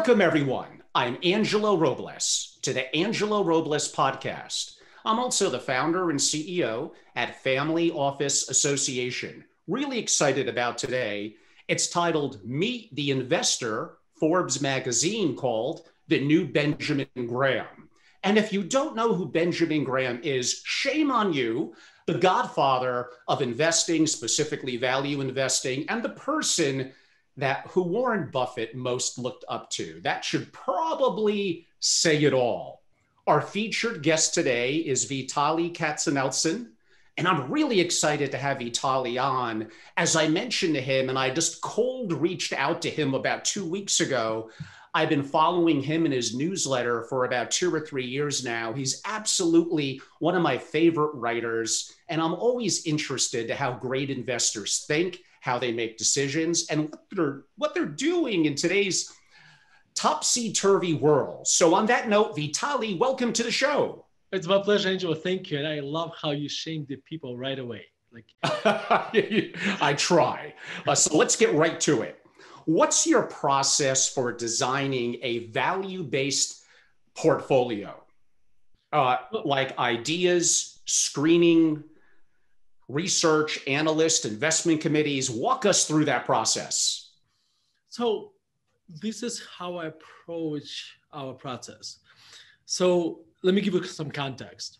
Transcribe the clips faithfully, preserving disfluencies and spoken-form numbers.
Welcome, everyone. I'm Angelo Robles to the Angelo Robles podcast. I'm also the founder and C E O at Family Office Association. Really excited about today. It's titled Meet the Investor, Forbes magazine called The New Benjamin Graham. And if you don't know who Benjamin Graham is, shame on you, the godfather of investing, specifically value investing, and the person that who Warren Buffett most looked up to. That should probably say it all. Our featured guest today is Vitaliy Katsenelson, and I'm really excited to have Vitaliy on. As I mentioned to him, and I just cold reached out to him about two weeks ago, I've been following him in his newsletter for about two or three years now. He's absolutely one of my favorite writers, and I'm always interested to how great investors think, how they make decisions, and what they're, what they're doing in today's topsy-turvy world. So on that note, Vitaliy, welcome to the show. It's my pleasure, Angelo. Thank you. And I love how you shame the people right away. Like I try. Uh, so let's get right to it. What's your process for designing a value-based portfolio? Uh, like ideas, screening, research, analyst, investment committees. Walk us through that process. So this is how I approach our process. So let me give you some context.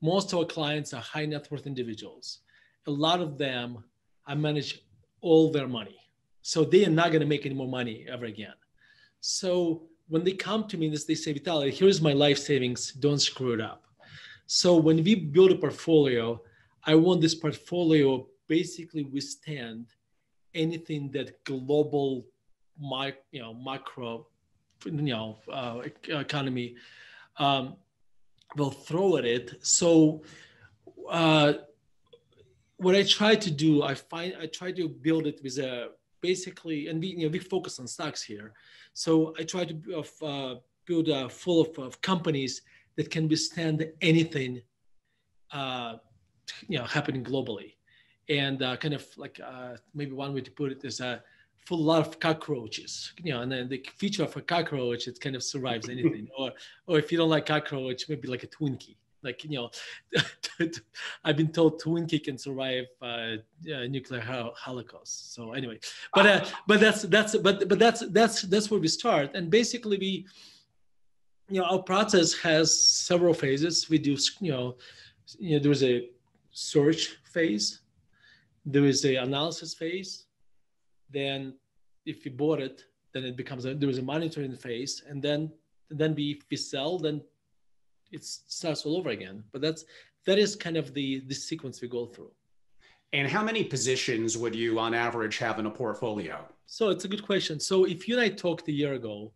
Most of our clients are high net worth individuals. A lot of them, I manage all their money. So they are not going to make any more money ever again. So when they come to me and they say, Vitaliy, here's my life savings, don't screw it up. So when we build a portfolio, I want this portfolio basically withstand anything that global, you know, macro, you know, uh, economy um, will throw at it. So, uh, what I try to do, I find I try to build it with a basically, and we, you know, we focus on stocks here. So I try to uh, build a full of, of companies that can withstand anything. Uh, you know, happening globally. And uh, kind of like, uh, maybe one way to put it is a full lot of cockroaches, you know, and then the feature of a cockroach, it kind of survives anything. or or if you don't like cockroach, maybe like a Twinkie. Like, you know, I've been told Twinkie can survive uh, uh, nuclear holocaust. So anyway, but uh, but that's that's but but that's that's that's where we start. And basically, we, you know, our process has several phases. We do, you know, you know, there's a search phase, there is the analysis phase, then if you bought it, then it becomes a, there is a monitoring phase, and then then we if we sell, then it starts all over again. But that's that is kind of the the sequence we go through. And how many positions would you on average have in a portfolio? So it's a good question. So if you and I talked a year ago,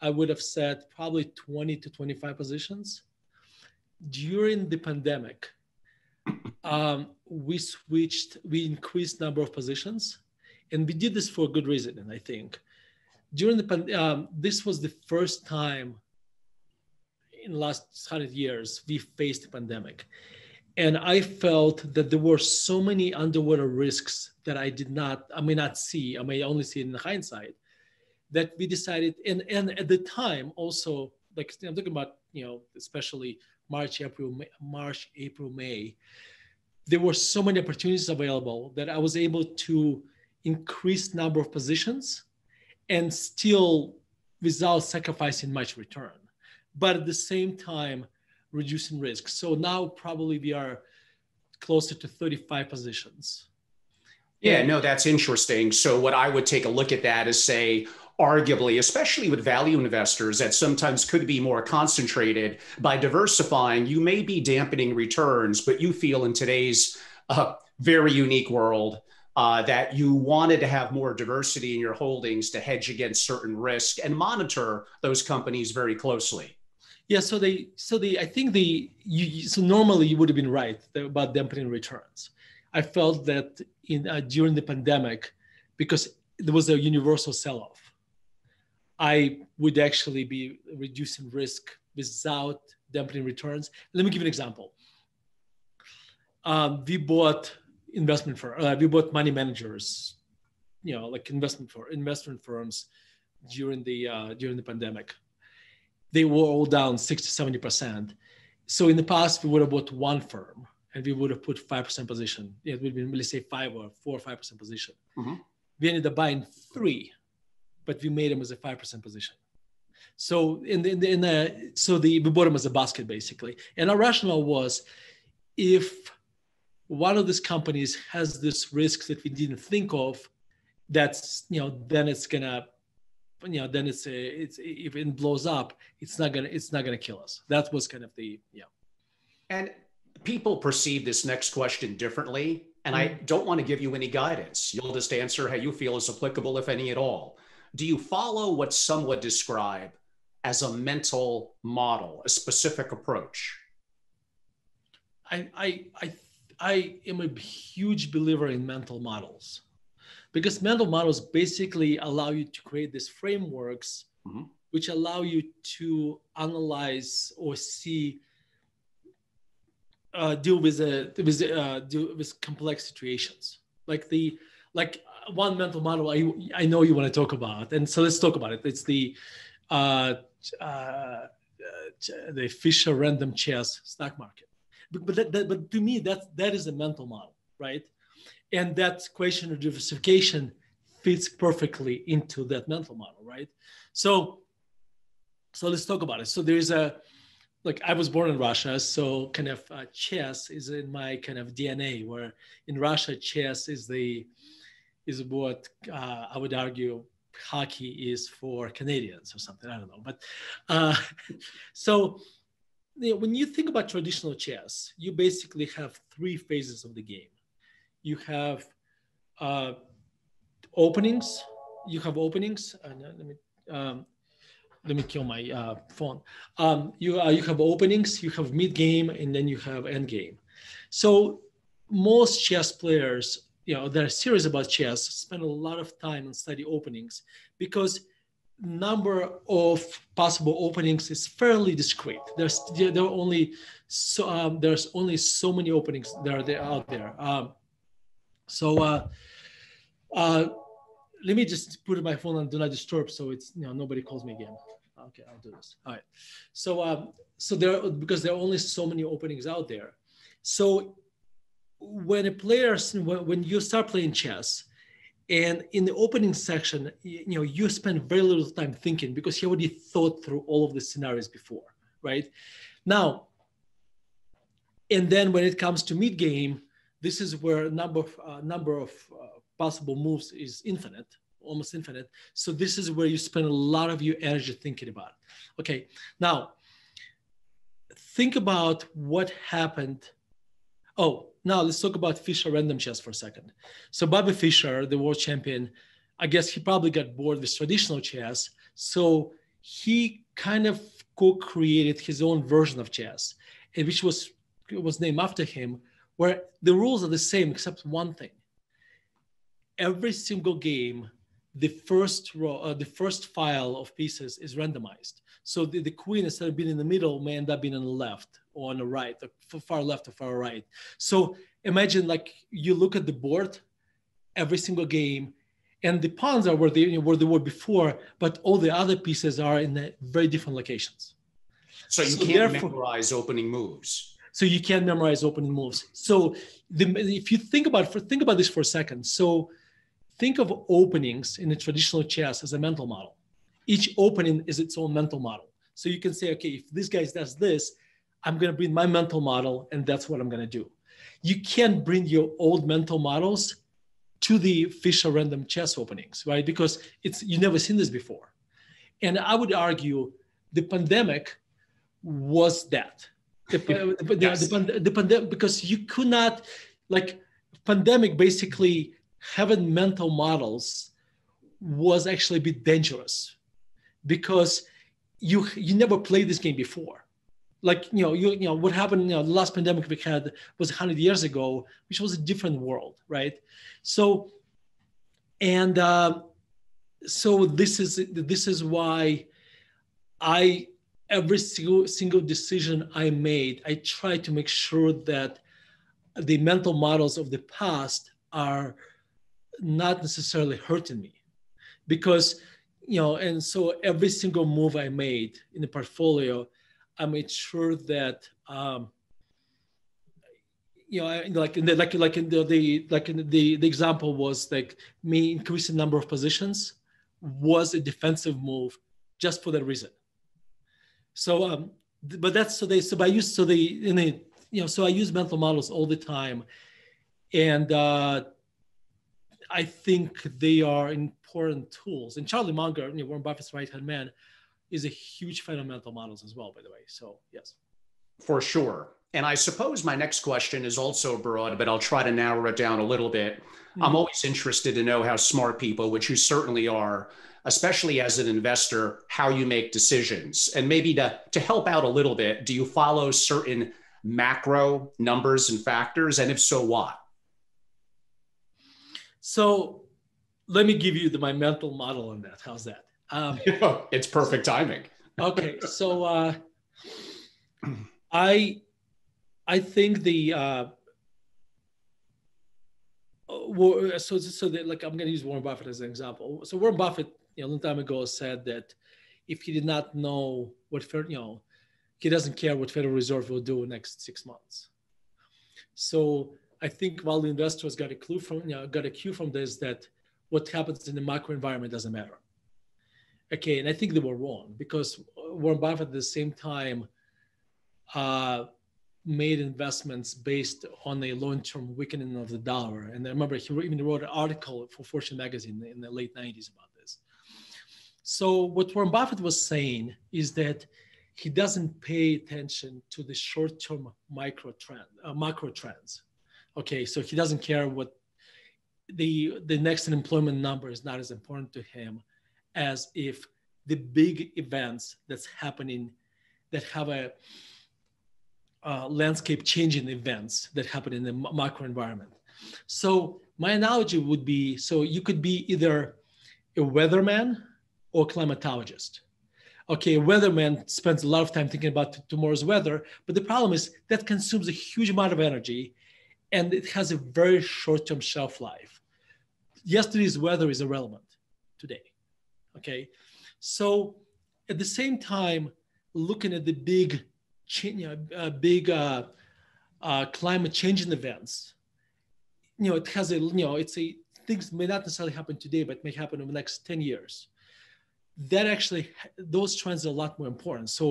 I would have said probably twenty to twenty-five positions. During the pandemic, Um, we switched, we increased number of positions, and we did this for a good reason. And I think during the pandemic, um, this was the first time in the last hundred years we faced a pandemic. And I felt that there were so many underwater risks that I did not, I may not see, I may only see it in hindsight, that we decided, and, and at the time also, like I'm talking about, you know, especially March, April, May, March, April, May, there were so many opportunities available that I was able to increase number of positions and still without sacrificing much return, but at the same time, reducing risk. So now probably we are closer to thirty-five positions. Yeah, no, that's interesting. So what I would take a look at that is say, arguably, especially with value investors that sometimes could be more concentrated, by diversifying, you may be dampening returns, but you feel in today's uh, very unique world uh, that you wanted to have more diversity in your holdings to hedge against certain risk and monitor those companies very closely. Yeah, so they, so they, I think the, you, so normally you would have been right about dampening returns. I felt that in uh, during the pandemic, because there was a universal sell-off, I would actually be reducing risk without dampening returns. Let me give you an example. Um, we bought investment firm, uh, we bought money managers, you know, like investment for investment firms during the uh, during the pandemic. They were all down sixty, seventy percent. So in the past, we would have bought one firm and we would have put five percent position. It would have been, let's say, five or four or five percent position. Mm-hmm. We ended up buying three, but we made them as a five percent position. So in the, in the, in the, so the, we bought them as a basket, basically. And our rationale was, if one of these companies has this risk that we didn't think of, that's, you know, then it's gonna, you know, then it's a, it's, if it blows up, it's not gonna, it's not gonna kill us. That was kind of the, yeah. And people perceive this next question differently. And mm-hmm. I don't want to give you any guidance. You'll just answer how you feel is applicable, if any at all. Do you follow what some would describe as a mental model, a specific approach? I, I, I, I am a huge believer in mental models, because mental models basically allow you to create these frameworks, mm-hmm. which allow you to analyze or see, uh, deal with a, with uh, deal with complex situations. Like the like one mental model I I know you want to talk about, and so let's talk about it. It's the uh, uh, the Fischer Random Chess stock market. But but, that, that, but to me that that is a mental model, right? And that question of diversification fits perfectly into that mental model, right? So, so let's talk about it. So there is a, like I was born in Russia, so kind of uh, chess is in my kind of D N A. Where in Russia, chess is the, is what uh, I would argue hockey is for Canadians or something. I don't know, but uh, so you know, when you think about traditional chess, you basically have three phases of the game. You have uh, openings. You have openings. Uh, let me um, let me kill my uh, phone. Um, you uh, you have openings. You have mid game, and then you have end game. So most chess players, you know, that are serious about chess, spend a lot of time and study openings, because number of possible openings is fairly discrete. There's there are only so um, there's only so many openings that are there out there. Um, So uh, uh, let me just put my phone on do not disturb, so it's, you know, nobody calls me again. Okay, I'll do this. All right. So um, so there, because there are only so many openings out there. So when a player, when you start playing chess, and in the opening section, you know, you spend very little time thinking, because you already thought through all of the scenarios before, right? Now, and then when it comes to mid game, this is where number of, uh, number of uh, possible moves is infinite, almost infinite. So this is where you spend a lot of your energy thinking about it. Okay, now think about what happened. Oh, now let's talk about Fischer Random Chess for a second. So Bobby Fischer, the world champion, I guess he probably got bored with traditional chess. So he kind of co-created his own version of chess, which was, was named after him, where the rules are the same except one thing. Every single game, the first row, uh, the first file of pieces is randomized. So the, the queen, instead of being in the middle, may end up being on the left or on the right, or far left or far right. So imagine, like, you look at the board every single game, and the pawns are where they, you know, where they were before, but all the other pieces are in very different locations. So you so can't memorize opening moves. So you can memorize opening moves. So the, if you think about for, think about this for a second. So think of openings in a traditional chess as a mental model. Each opening is its own mental model. So you can say, okay, if this guy does this, I'm going to bring my mental model, and that's what I'm going to do. You can't bring your old mental models to the Fischer Random Chess openings, right? Because it's, you've never seen this before. And I would argue the pandemic was that. The, the, yes. the, the, the pandemic, because you could not, like, pandemic basically having mental models was actually a bit dangerous, because you you never played this game before. Like, you know, you, you know what happened, you know, the last pandemic we had was one hundred years ago, which was a different world, right? So, and uh, so this is this is why I. Every single, single decision I made, I try to make sure that the mental models of the past are not necessarily hurting me. Because you know, and so every single move I made in the portfolio, I made sure that, um, you know, I, like in the, like like in the, the like in the the example was like me increasing number of positions was a defensive move just for that reason. So, um, but that's so they so I use so they in the you know so I use mental models all the time, and uh, I think they are important tools. And Charlie Munger, you know, Warren Buffett's right-hand man, is a huge fan of mental models as well, by the way. So yes, for sure. And I suppose my next question is also broad, but I'll try to narrow it down a little bit. Mm-hmm. I'm always interested to know how smart people, which you certainly are, especially as an investor, how you make decisions. And maybe to, to help out a little bit, do you follow certain macro numbers and factors? And if so, why? So let me give you the, my mental model on that. How's that? Um, it's perfect timing. Okay. So uh, I, I think the, uh, so, so that, like, I'm going to use Warren Buffett as an example. So Warren Buffett, you know, a long time ago said that if he did not know what, you know, he doesn't care what Federal Reserve will do in the next six months. So I think while the investors got a clue from, you know, got a cue from this, that what happens in the macro environment doesn't matter. Okay. And I think they were wrong, because Warren Buffett at the same time, uh, made investments based on a long-term weakening of the dollar. And I remember he even wrote an article for Fortune magazine in the late nineties about this. So what Warren Buffett was saying is that he doesn't pay attention to the short-term micro trend, uh, macro trends. Okay, so he doesn't care what the, the next employment number is not as important to him as if the big events that's happening that have a, Uh, landscape changing events that happen in the macro environment. So my analogy would be, so you could be either a weatherman or a climatologist. Okay, a weatherman spends a lot of time thinking about tomorrow's weather, but the problem is that consumes a huge amount of energy and it has a very short-term shelf life. Yesterday's weather is irrelevant today, okay? So at the same time, looking at the big You know, uh, big uh, uh, climate changing events. You know, it has a, you know, it's a, things may not necessarily happen today, but may happen over the next ten years. That actually, those trends are a lot more important. So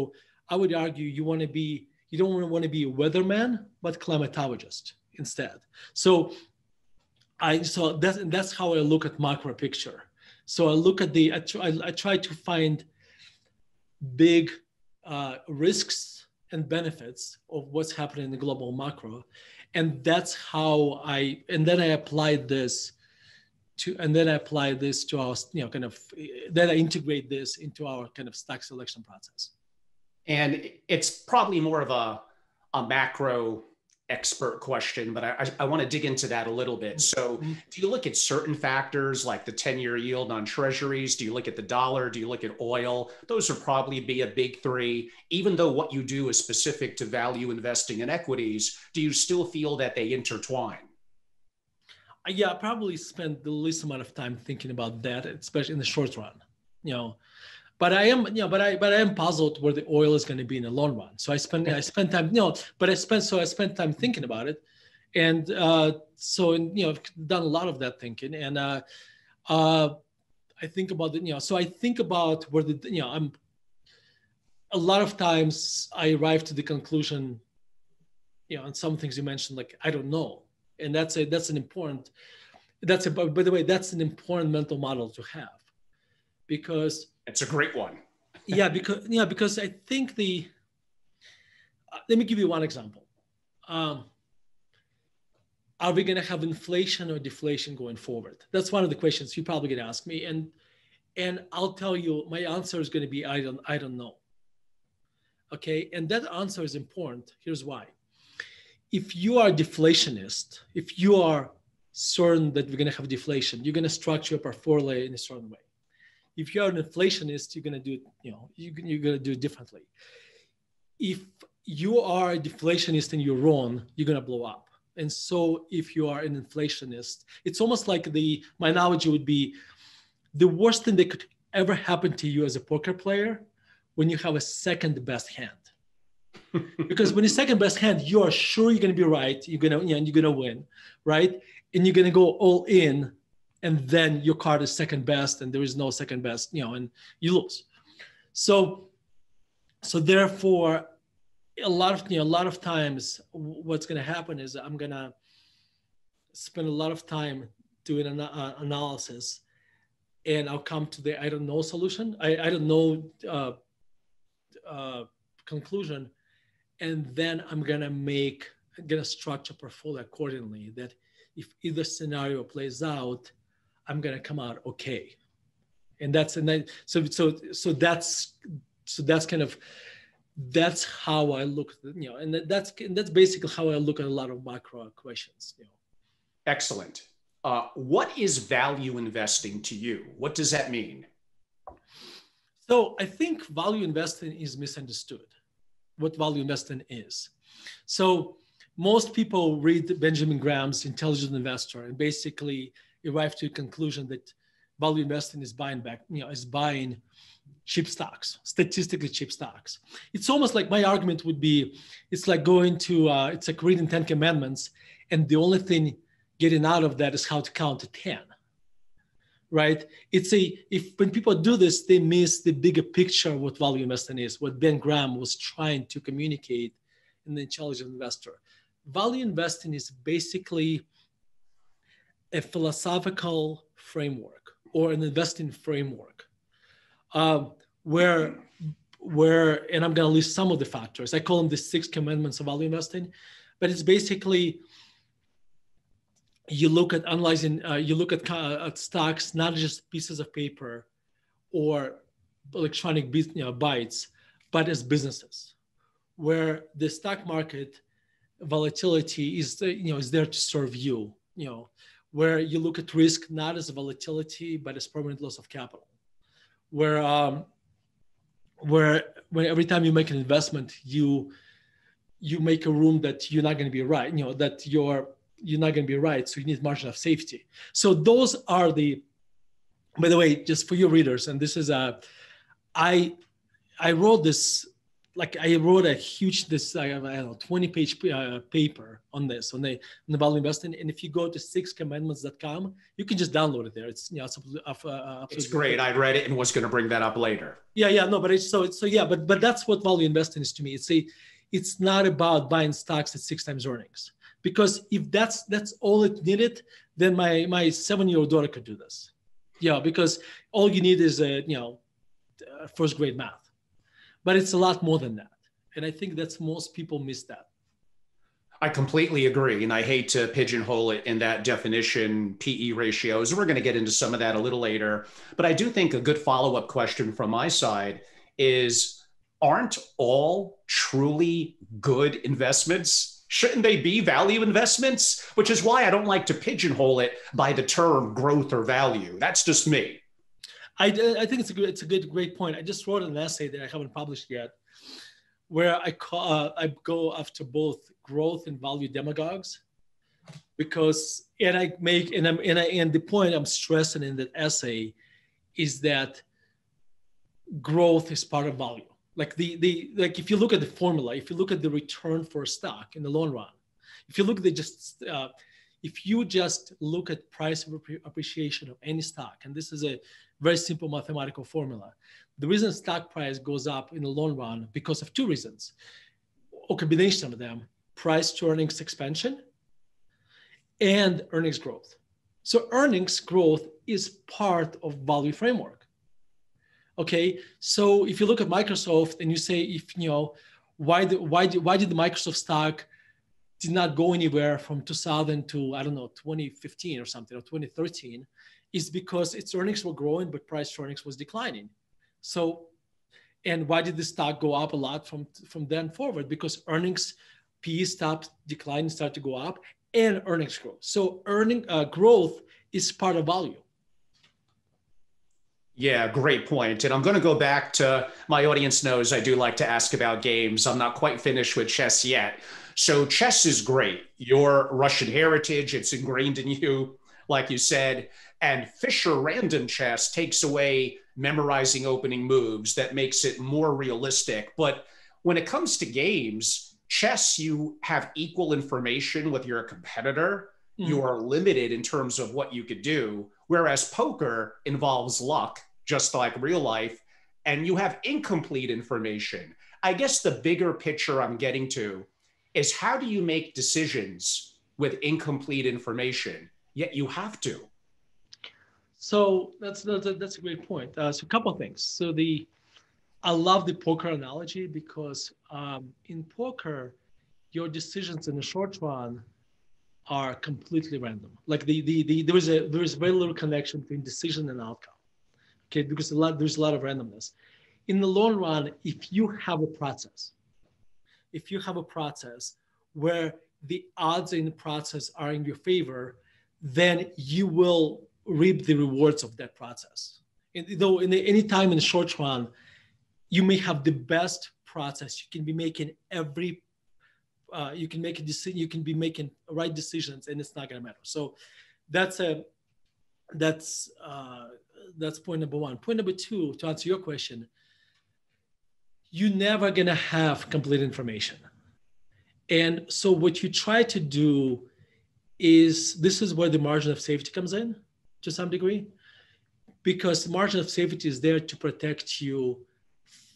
I would argue you want to be, you don't want to be a weatherman, but climatologist instead. So I, so that's, that's how I look at macro picture. So I look at the, I try, I try to find big uh, risks and benefits of what's happening in the global macro. And that's how I, and then I applied this to, and then I applied this to our, you know, kind of, then I integrate this into our kind of stock selection process. And it's probably more of a, a macro expert question, but I, I want to dig into that a little bit. So do you look at certain factors like the ten-year yield on treasuries? Do you look at the dollar? Do you look at oil? Those would probably be a big three. Even though what you do is specific to value investing in equities, do you still feel that they intertwine? Yeah, I probably spend the least amount of time thinking about that, especially in the short run, you know. But I am, you know, but I, but I am puzzled where the oil is going to be in the long run. So I spend, I spend time, you know, but I spent, so I spent time thinking about it, and uh, so, and, you know, I've done a lot of that thinking, and uh, uh, I think about it, you know, so I think about where the, you know, I'm. A lot of times I arrive to the conclusion, you know, on some things you mentioned, like I don't know, and that's a, that's an important, that's a, by the way, that's an important mental model to have, because. It's a great one. yeah, because yeah, because I think the. Uh, let me give you one example. Um, are we going to have inflation or deflation going forward? That's one of the questions you probably going to ask me, and and I'll tell you my answer is going to be I don't I don't know. Okay, and that answer is important. Here's why. If you are a deflationist, if you are certain that we're going to have deflation, you're going to structure your portfolio in a certain way. If you're an inflationist, you're going to do it, you know, you, you're going to do it differently. If you are a deflationist and you're wrong, you're going to blow up. And so if you are an inflationist, it's almost like the, my analogy would be the worst thing that could ever happened to you as a poker player when you have a second best hand. Because when you second best hand, you are sure you're going to be right. You're going to, you know, you're going to win, right? And you're going to go all in, and then your card is second best, and there is no second best, you know, and you lose. So, so therefore, a lot of, you know, a lot of times, what's going to happen is I'm going to spend a lot of time doing an uh, analysis, and I'll come to the I don't know solution. I, I don't know uh, uh, conclusion, and then I'm gonna make I'm gonna structure portfolio accordingly. That if either scenario plays out, I'm gonna come out okay. And that's and I, so so so that's so that's kind of that's how I look. You know, and that's that's basically how I look at a lot of macro questions. You know. Excellent. Uh, what is value investing to you? What does that mean? So I think value investing is misunderstood, what value investing is. So most people read Benjamin Graham's Intelligent Investor and basically arrive to a conclusion that value investing is buying back, you know, is buying cheap stocks, statistically cheap stocks. It's almost like my argument would be, it's like going to, uh, it's like reading Ten Commandments, and the only thing getting out of that is how to count to ten, right? It's a, if when people do this, they miss the bigger picture of what value investing is, what Ben Graham was trying to communicate in The Intelligent Investor. Value investing is basically a philosophical framework or an investing framework uh, where, where, and I'm gonna list some of the factors. I call them the six commandments of value investing, but it's basically, you look at analyzing, uh, you look at, uh, at stocks, not just pieces of paper or electronic bits, you know, bytes, but as businesses, where the stock market volatility is, you know, is there to serve you, you know, where you look at risk not as volatility, but as permanent loss of capital, where, um, where, where every time you make an investment, you, you make a room that you're not going to be right, you know, that you're, you're not going to be right. So you need margin of safety. So those are the, by the way, just for your readers, and this is a, I, I wrote this, like I wrote a huge, this, I don't know, twenty page uh, paper on this, on the, on the value investing. And if you go to six commandments dot com, you can just download it there. It's, you know, it's, uh, uh, it's great. I read it and was going to bring that up later. Yeah. Yeah. No, but it's so, it's so yeah, but, but that's what value investing is to me. It's a, it's not about buying stocks at six times earnings. Because if that's that's all it needed, then my my seven-year-old daughter could do this. Yeah, because all you need is a you know uh, first grade math, but it's a lot more than that. And I think that's most people miss that. I completely agree, and I hate to pigeonhole it in that definition, P E ratios. We're going to get into some of that a little later, but I do think a good follow-up question from my side is: aren't all truly good investments? Shouldn't they be value investments? Which is why I don't like to pigeonhole it by the term growth or value. That's just me. I, I think it's a good, it's a good, great point. I just wrote an essay that I haven't published yet, where I call, uh, I go after both growth and value demagogues, because and I make and I'm and I and the point I'm stressing in that essay is that growth is part of value. Like the, the like if you look at the formula, if you look at the return for a stock in the long run, if you look at the just, uh, if you just look at price appreciation of any stock, and this is a very simple mathematical formula, the reason stock price goes up in the long run because of two reasons, or combination of them, price to earnings expansion and earnings growth. So earnings growth is part of value framework. Okay, so if you look at Microsoft and you say, if you know, why the, why did why did the Microsoft stock did not go anywhere from two thousand to I don't know twenty fifteen or something or twenty thirteen, is because its earnings were growing but price to earnings was declining. So, and why did the stock go up a lot from from then forward? Because earnings P E stopped declining, started to go up, and earnings growth. So earning uh, growth is part of value. Yeah, great point. And I'm going to go back to, my audience knows I do like to ask about games. I'm not quite finished with chess yet. So chess is great. Your Russian heritage, it's ingrained in you, like you said. And Fischer Random Chess takes away memorizing opening moves. That makes it more realistic. But when it comes to games, chess, you have equal information with your competitor. Mm-hmm. You are limited in terms of what you could do. Whereas poker involves luck, just like real life, and you have incomplete information. I guess the bigger picture I'm getting to is, how do you make decisions with incomplete information, yet you have to? So that's that's a, that's a great point. Uh, so a couple of things. So the I love the poker analogy, because um, in poker, your decisions in the short run are completely random. Like the the, the there is a there is very little connection between decision and outcome. Okay, because a lot there's a lot of randomness. In the long run, if you have a process, if you have a process where the odds in the process are in your favor, then you will reap the rewards of that process. And though in the, any time in the short run, you may have the best process. You can be making every, uh, you can make a decision. You can be making right decisions, and it's not going to matter. So, that's a, that's uh, that's point number one. Point number two, to answer your question, you're never going to have complete information, and so what you try to do is, this is where the margin of safety comes in, to some degree, because the margin of safety is there to protect you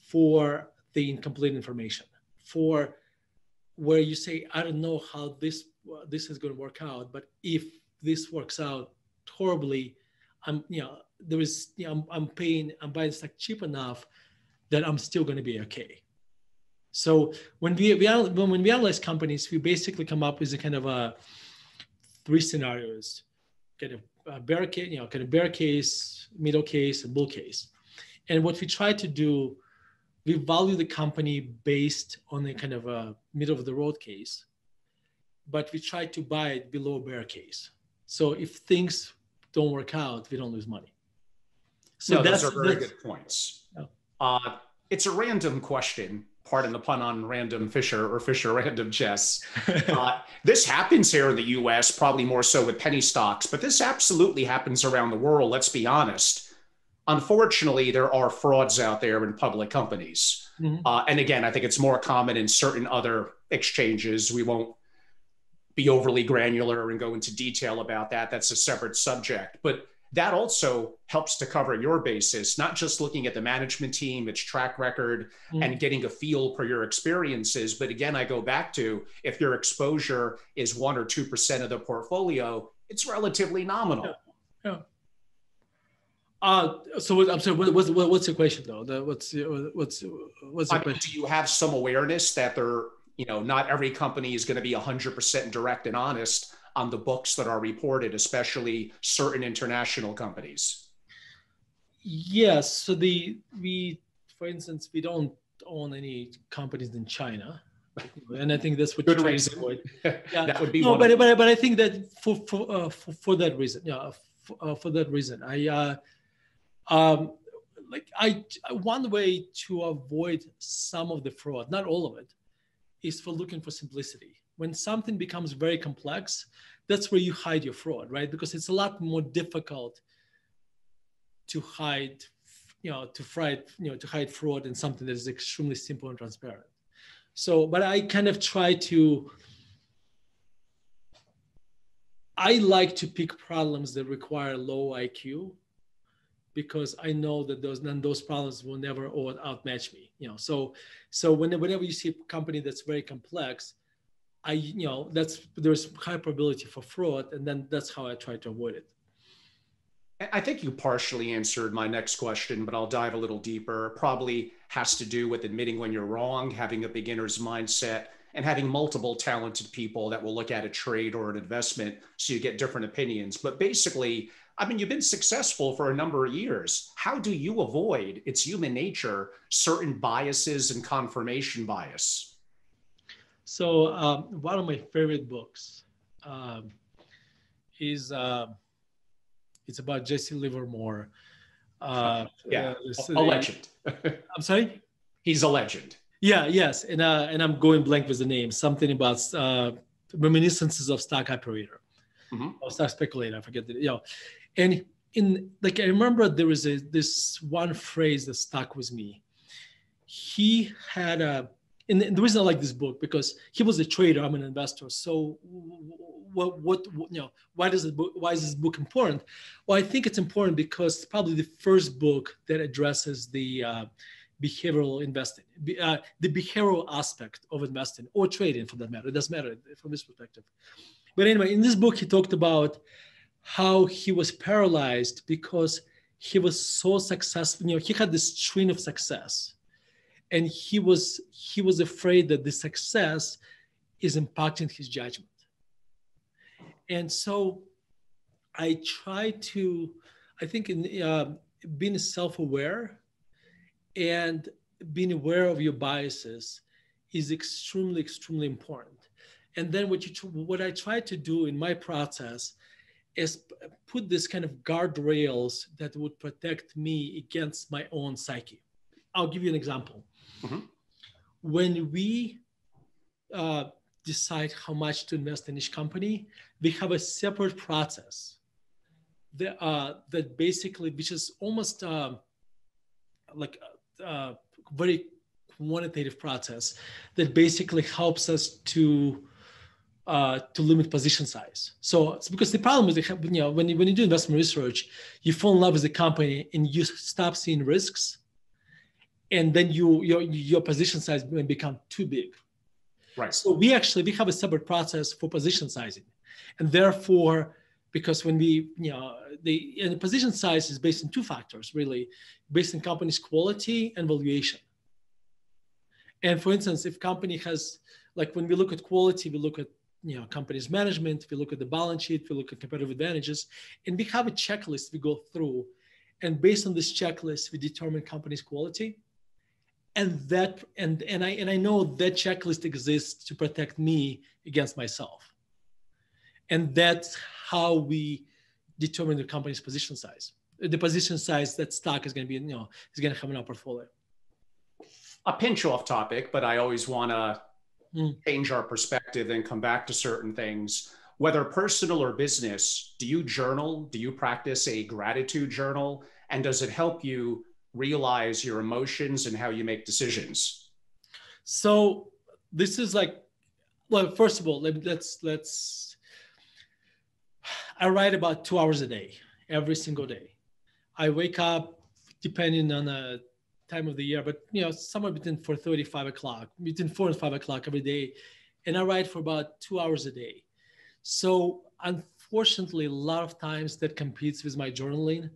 for the incomplete information, for where you say, I don't know how this this is going to work out, but if this works out horribly, I'm you know there is you know, I'm, I'm paying I'm buying stock cheap enough that I'm still going to be okay. So when we, we when we analyze companies, we basically come up with a kind of a three scenarios, kind of. Uh, bear case, you know, kind of bear case, middle case, and bull case. And what we try to do, we value the company based on a kind of a middle of the road case, but we try to buy it below bear case. So if things don't work out, we don't lose money. So no, that's, those are very that's, good points. Yeah. Uh, it's a random question. Pardon the pun on Random Fischer or Fischer Random Chess. Uh, this happens here in the U S, probably more so with penny stocks, but this absolutely happens around the world, let's be honest. Unfortunately, there are frauds out there in public companies. Mm-hmm. Uh, and again, I think it's more common in certain other exchanges. We won't be overly granular and go into detail about that. That's a separate subject. But that also helps to cover your basis, not just looking at the management team, its track record, mm. and getting a feel for your experiences. But again, I go back to, if your exposure is one or two percent of the portfolio, it's relatively nominal. Yeah. Yeah. Uh, so what, I'm sorry, what, what's, what, what's the question though? The, what's, what's, what's the I mean, question? Do you have some awareness that there, you know, not every company is going to be one hundred percent direct and honest on the books that are reported, especially certain international companies? Yes, so the, we, for instance, we don't own any companies in China. And I think that's what Good you're reason. trying to avoid. Yeah. That would be no, one but, of- but, but I think that for, for, uh, for, for that reason, yeah, for, uh, for that reason, I, uh, um, like I, one way to avoid some of the fraud, not all of it, is for looking for simplicity. When something becomes very complex, that's where you hide your fraud, right? Because it's a lot more difficult to hide, you know, to hide, you know, to hide fraud in something that is extremely simple and transparent. So, but I kind of try to, I like to pick problems that require low I Q, because I know that those none those problems will never outmatch me, you know. So, so whenever you see a company that's very complex, I, you know, that's, there's high probability for fraud, and then that's how I try to avoid it. I think you partially answered my next question, but I'll dive a little deeper. Probably has to do with admitting when you're wrong, having a beginner's mindset, and having multiple talented people that will look at a trade or an investment so you get different opinions. But basically, I mean, you've been successful for a number of years. How do you avoid, it's human nature, certain biases and confirmation bias? So um, one of my favorite books um, is uh, it's about Jesse Livermore. Uh, yeah, uh, a legend. I'm sorry? He's a legend. Yeah, yes, and uh, and I'm going blank with the name. Something about uh, reminiscences of stock operator, mm-hmm. or stock speculator. I forget the you know. And in like I remember there was a, this one phrase that stuck with me. He had a, and the reason I like this book because he was a trader. I'm an investor. So what, what, what you know, why does it, why is this book important? Well, I think it's important because it's probably the first book that addresses the uh, behavioral investing, uh, the behavioral aspect of investing or trading for that matter. It doesn't matter from this perspective. But anyway, in this book, he talked about how he was paralyzed because he was so successful. You know, he had this string of success. And he was he was afraid that the success is impacting his judgment. And so I try to, I think in uh, being self-aware and being aware of your biases is extremely, extremely important. And then what, you, what I try to do in my process is put this kind of guardrails that would protect me against my own psyche. I'll give you an example. Mm-hmm. When we uh, decide how much to invest in each company, we have a separate process that, uh, that basically, which is almost uh, like a uh, very quantitative process that basically helps us to uh, to limit position size. So it's because the problem is, that, you know, when you, when you do investment research, you fall in love with the company and you stop seeing risks. And then you, your, your position size may become too big. Right. So we actually, we have a separate process for position sizing. And therefore, because when we, you know, the, and the position size is based on two factors, really, based on company's quality and valuation. And for instance, if company has, like when we look at quality, we look at, you know, company's management, we look at the balance sheet, we look at competitive advantages, and we have a checklist we go through. And based on this checklist, we determine company's quality. And that, and, and I, and I know that checklist exists to protect me against myself. And that's how we determine the company's position size, the position size that stock is going to be, you know, is going to have in our portfolio. A pinch off topic, but I always want to mm. change our perspective and come back to certain things, whether personal or business. Do you journal? Do you practice a gratitude journal? And does it help you realize your emotions and how you make decisions? So this is like, well, first of all, let's, let's, I write about two hours a day, every single day. I wake up depending on the time of the year, but you know, somewhere between four thirty, five o'clock, between four and five o'clock every day. And I write for about two hours a day. So unfortunately, a lot of times that competes with my journaling.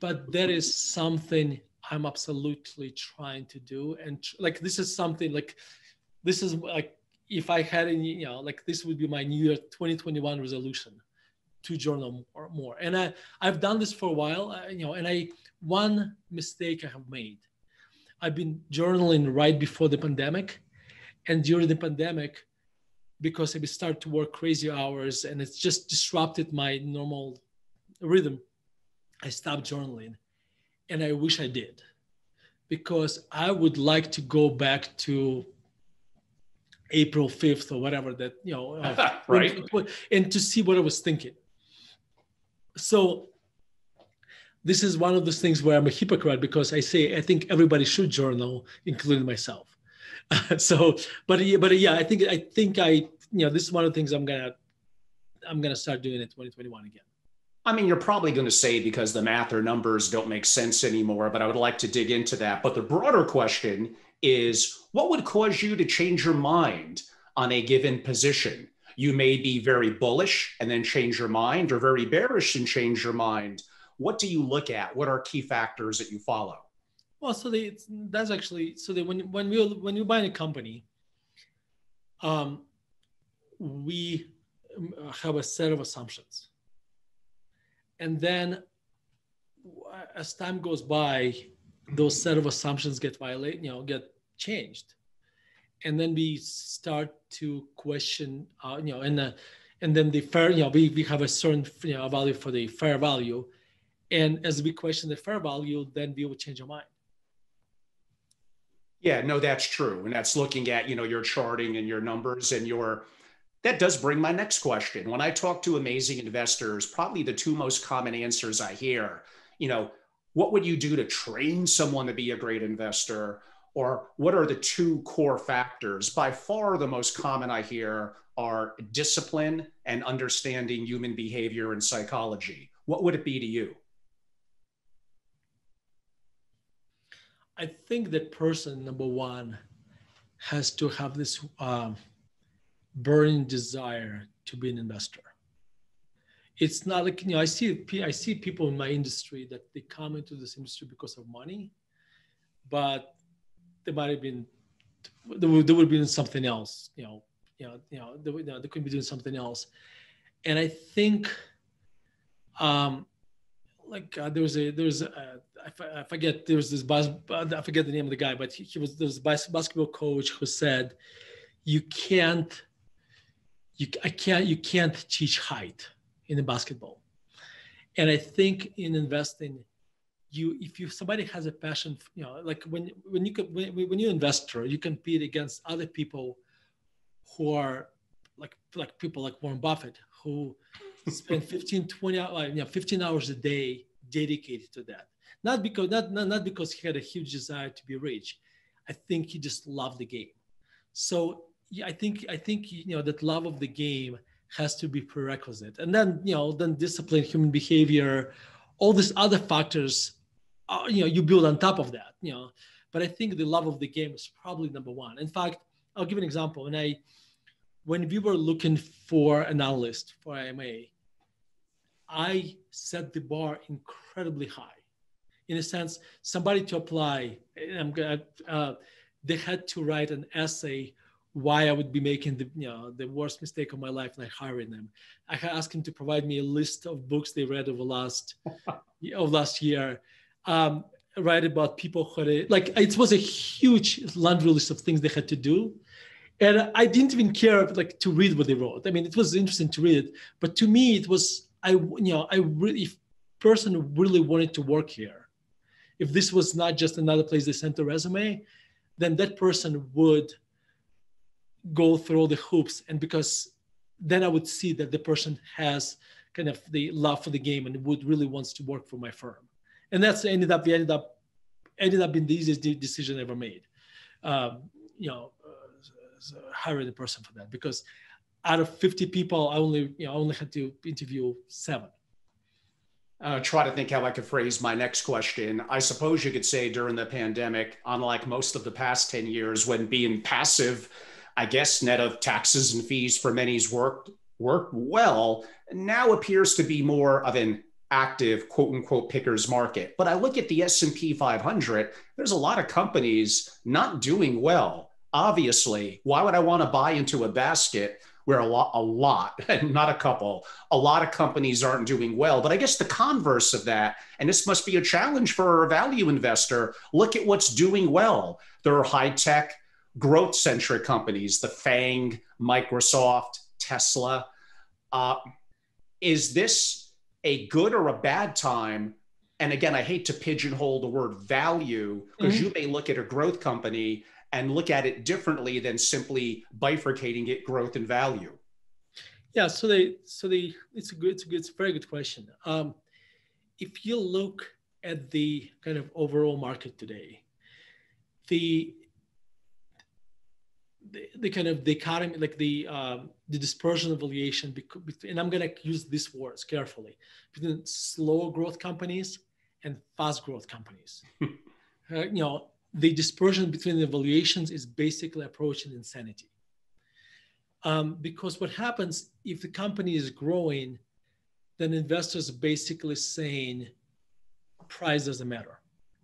But that is something I'm absolutely trying to do. And tr like, this is something like, this is like, if I had any, you know, like this would be my New Year twenty twenty-one resolution to journal or more. And I, I've done this for a while, uh, you know, and I, one mistake I have made, I've been journaling right before the pandemic. And during the pandemic, because I started to work crazy hours and it's just disrupted my normal rhythm, I stopped journaling, and I wish I did, because I would like to go back to April fifth or whatever that, you know, uh, right, and to see what I was thinking. So this is one of those things where I'm a hypocrite, because I say, I think everybody should journal, including myself. so, but yeah, but yeah, I think, I think I, you know, this is one of the things I'm going to, I'm going to start doing in twenty twenty-one again. I mean, you're probably going to say because the math or numbers don't make sense anymore, but I would like to dig into that. But the broader question is, what would cause you to change your mind on a given position? You may be very bullish and then change your mind, or very bearish and change your mind. What do you look at? What are key factors that you follow? Well, so they, it's, that's actually, so that when, when, we, when you buy a company, um, we have a set of assumptions. And then as time goes by, those set of assumptions get violated, you know, get changed. And then we start to question, uh, you know, and, uh, and then the fair, you know, we, we have a certain you know, value for the fair value. And as we question the fair value, then we will change our mind. Yeah, no, that's true. And that's looking at, you know, your charting and your numbers and your That does bring my next question. When I talk to amazing investors, probably the two most common answers I hear, you know, what would you do to train someone to be a great investor? Or what are the two core factors? By far the most common I hear are discipline and understanding human behavior and psychology. What would it be to you? I think that person, number one, has to have this uh, burning desire to be an investor. It's not like, you know, I see, I see people in my industry that they come into this industry because of money, but they might have been, they would, they would be doing something else, you know, you know, you know, they, you know, they could be doing something else. And I think, um, like uh, there was a, there was a, I, f I forget, there was this, bas I forget the name of the guy, but he, he was, there was a bas basketball coach who said, you can't, you, I can't, you can't teach height in the basketball. And I think in investing, you, if you, somebody has a passion, you know, like when, when you could, when, when you're an investor, you compete against other people who are like, like people like Warren Buffett, who spend fifteen, twenty, you know, fifteen hours a day dedicated to that. Not because, not, not, not because he had a huge desire to be rich. I think he just loved the game. So yeah, I think, I think, you know, that love of the game has to be prerequisite. And then, you know, then discipline, human behavior, all these other factors, Uh, you know, you build on top of that, you know, but I think the love of the game is probably number one. In fact, I'll give an example. And I, when we were looking for an analyst for I M A, I set the bar incredibly high. In a sense, somebody to apply, and I'm gonna, uh, they had to write an essay why I would be making the, you know, the worst mistake of my life, not hiring them. I asked them to provide me a list of books they read over last, of last year, um, write about people who had a, like, it was a huge laundry list of things they had to do. And I didn't even care like to read what they wrote. I mean, it was interesting to read it, but to me it was, I, you know, I really, if person really wanted to work here, if this was not just another place they sent a resume, then that person would go through all the hoops, and because then I would see that the person has kind of the love for the game and would really wants to work for my firm. And that's ended up we ended up ended up being the easiest decision ever made. Um, you know, uh, hiring the person for that, because out of fifty people, I only you know I only had to interview seven. Uh, try to think how I could phrase my next question. I suppose you could say during the pandemic, unlike most of the past ten years, when being passive, I guess net of taxes and fees for many's worked worked well, now appears to be more of an active quote unquote pickers market. But I look at the S and P five hundred, there's a lot of companies not doing well. Obviously, why would I want to buy into a basket where a lot, a lot, not a couple, a lot of companies aren't doing well? But I guess the converse of that, and this must be a challenge for a value investor, look at what's doing well. There are high tech, growth-centric companies, the FANG, Microsoft, Tesla. Uh, is this a good or a bad time? And again, I hate to pigeonhole the word value, because mm-hmm. you may look at a growth company and look at it differently than simply bifurcating it, growth and value. Yeah, so they, so they, it's a good, it's a good, it's a very good question. Um, if you look at the kind of overall market today, the The, the kind of dichotomy, like the um, the dispersion of valuation, and I'm going to use these words carefully, between slow growth companies and fast growth companies. uh, you know, the dispersion between the valuations is basically approaching insanity. Um, because what happens if the company is growing, then investors are basically saying price doesn't matter,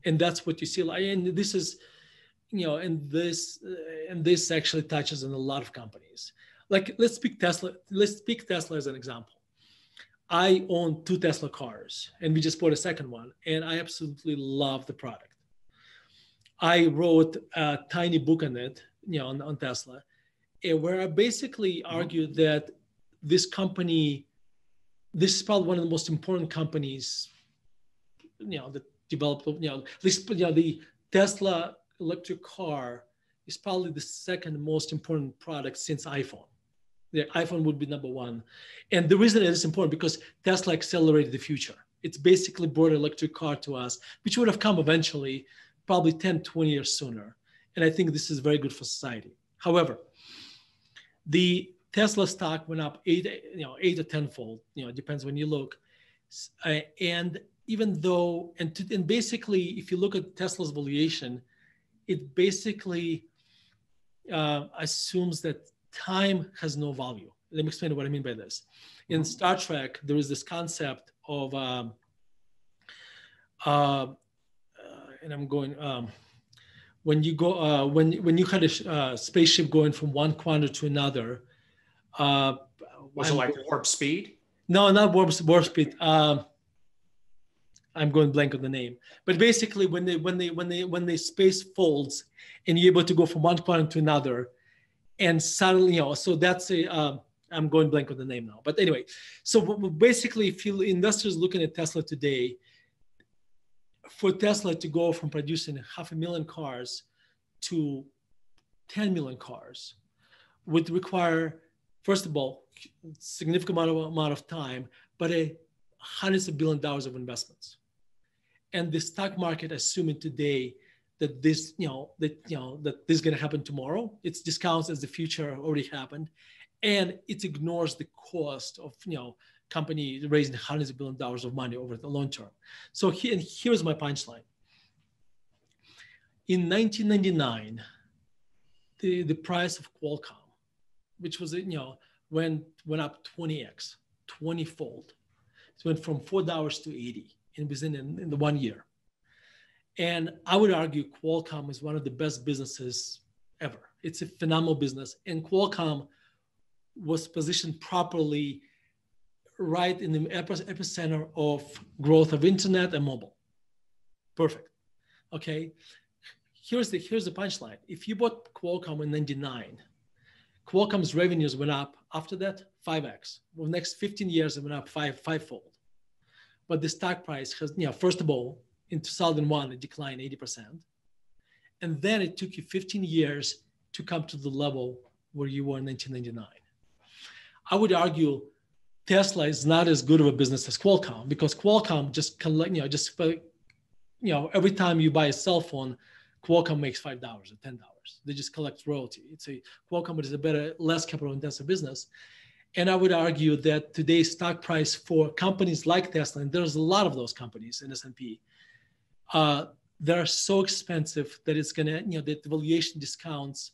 and that's what you see. And this is. You know, and this uh, and this actually touches on a lot of companies. Like let's pick Tesla. Let's pick Tesla as an example. I own two Tesla cars, and we just bought a second one, and I absolutely love the product. I wrote a tiny book on it, you know, on, on Tesla, where I basically argued that this company, this is probably one of the most important companies, you know, that developed, you know, at least, you know, the Tesla electric car is probably the second most important product since iPhone. The iPhone would be number one. And the reason it is important because Tesla accelerated the future. It's basically brought an electric car to us, which would have come eventually, probably ten, twenty years sooner. And I think this is very good for society. However, the Tesla stock went up eight, you know, eight or tenfold, you know, it depends when you look. Uh, and even though, and, to, and basically, if you look at Tesla's valuation, it basically uh, assumes that time has no value. Let me explain what I mean by this. In Star Trek, there is this concept of, um, uh, uh, and I'm going, um, when you go, uh, when, when you had a uh, spaceship going from one quadrant to another. Uh, Was it like warp speed? No, not warp, warp speed. Uh, I'm going blank on the name, but basically when they, when they, when they, when the space folds and you're able to go from one quadrant to another, and suddenly, you know, so that's a, uh, I'm going blank on the name now, but anyway. So basically if you, investors looking at Tesla today, for Tesla to go from producing half a million cars to ten million cars would require, first of all, significant amount of, amount of time, but a hundreds of billion dollars of investments. And the stock market assuming today that this, you know, that, you know, that this is going to happen tomorrow, it's discounts as the future already happened. And it ignores the cost of, you know, company raising hundreds of billion dollars of money over the long term. So here, and here's my punchline. In nineteen ninety-nine, the, the price of Qualcomm, which was, you know, went, went up twenty X, twenty fold. It went from four dollars to eighty in within in, in the one year. And I would argue Qualcomm is one of the best businesses ever. It's a phenomenal business. And Qualcomm was positioned properly right in the epicenter of growth of internet and mobile. Perfect. Okay. Here's the, here's the punchline. If you bought Qualcomm in ninety-nine, Qualcomm's revenues went up after that five X. Over the next fifteen years, it went up five, fivefold. But the stock price has, you know, first of all, in two thousand one, it declined eighty percent. And then it took you fifteen years to come to the level where you were in nineteen ninety-nine. I would argue Tesla is not as good of a business as Qualcomm because Qualcomm just collect, you know, just, you know, every time you buy a cell phone, Qualcomm makes five dollars or ten dollars. They just collect royalty. It's a Qualcomm is a better, less capital intensive business. And I would argue that today's stock price for companies like Tesla, and there's a lot of those companies in S and P, uh, they're so expensive that it's gonna, you know, that the valuation discounts,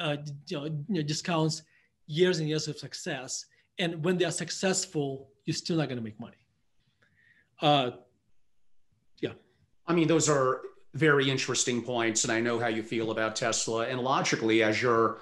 uh, you know, you know, discounts years and years of success. And when they are successful, you're still not gonna make money. Uh, yeah. I mean, those are very interesting points. And I know how you feel about Tesla. And logically, as you're,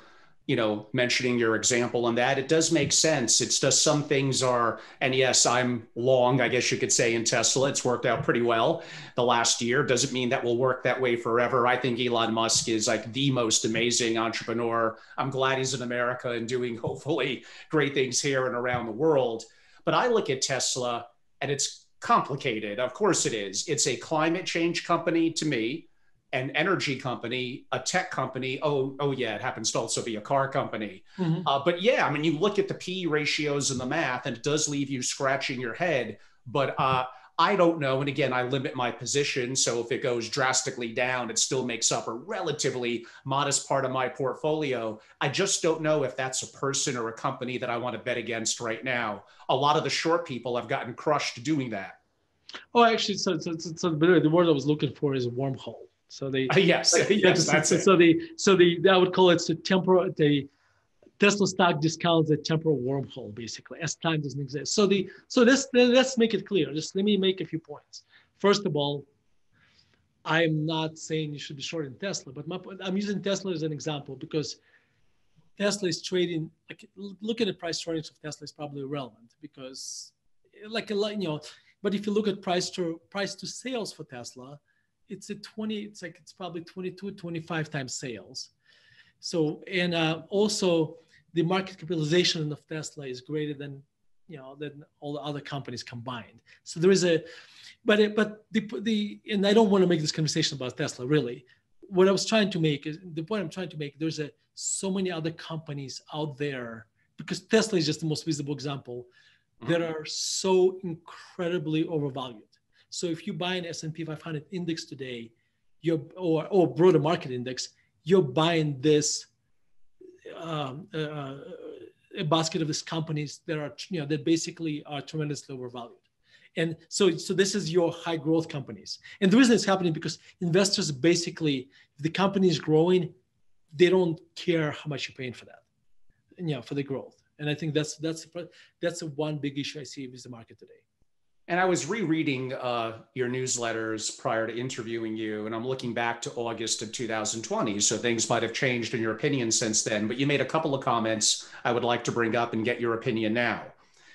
you know, mentioning your example on that, it does make sense. It's just some things are, and yes, I'm long, I guess you could say in Tesla, it's worked out pretty well the last year. Doesn't mean that will work that way forever. I think Elon Musk is like the most amazing entrepreneur. I'm glad he's in America and doing hopefully great things here and around the world. But I look at Tesla and it's complicated. Of course it is. It's a climate change company to me, an energy company, a tech company. Oh, oh yeah, it happens to also be a car company. Mm-hmm. Uh, but yeah, I mean, you look at the P E ratios and the math and it does leave you scratching your head, but uh, I don't know. And again, I limit my position. So if it goes drastically down, it still makes up a relatively modest part of my portfolio. I just don't know if that's a person or a company that I want to bet against right now. A lot of the short people have gotten crushed doing that. Oh, actually, so, so, so, so the word I was looking for is wormhole. So they- uh, Yes, like, yes, so, that's so, it. So, they, so they, I would call it the temporal, the Tesla stock discounts a temporal wormhole, basically, as time doesn't exist. So the so let's let's make it clear. Just let me make a few points. First of all, I'm not saying you should be short in Tesla, but my, I'm using Tesla as an example because Tesla is trading. Like, look at the price earnings of Tesla is probably irrelevant because, like a you know, but if you look at price to price to sales for Tesla, it's a twenty. It's like it's probably twenty-two, twenty-five times sales. So and uh, also. The market capitalization of Tesla is greater than, you know, than all the other companies combined. So there is a, but it, but the the and I don't want to make this conversation about Tesla really. What I was trying to make is the point I'm trying to make. There's a so many other companies out there, because Tesla is just the most visible example, mm-hmm. that are so incredibly overvalued. So if you buy an S and P five hundred index today, you're, or, or broader market index, you're buying this um, uh, a basket of these companies that are, you know, that basically are tremendously overvalued. And so, so this is your high growth companies. And the reason it's happening because investors basically, if the company is growing, they don't care how much you're paying for that, you know, for the growth. And I think that's that's that's the one big issue I see with the market today. And I was rereading uh, your newsletters prior to interviewing you, and I'm looking back to August of two thousand twenty. So things might have changed in your opinion since then, but you made a couple of comments I would like to bring up and get your opinion now.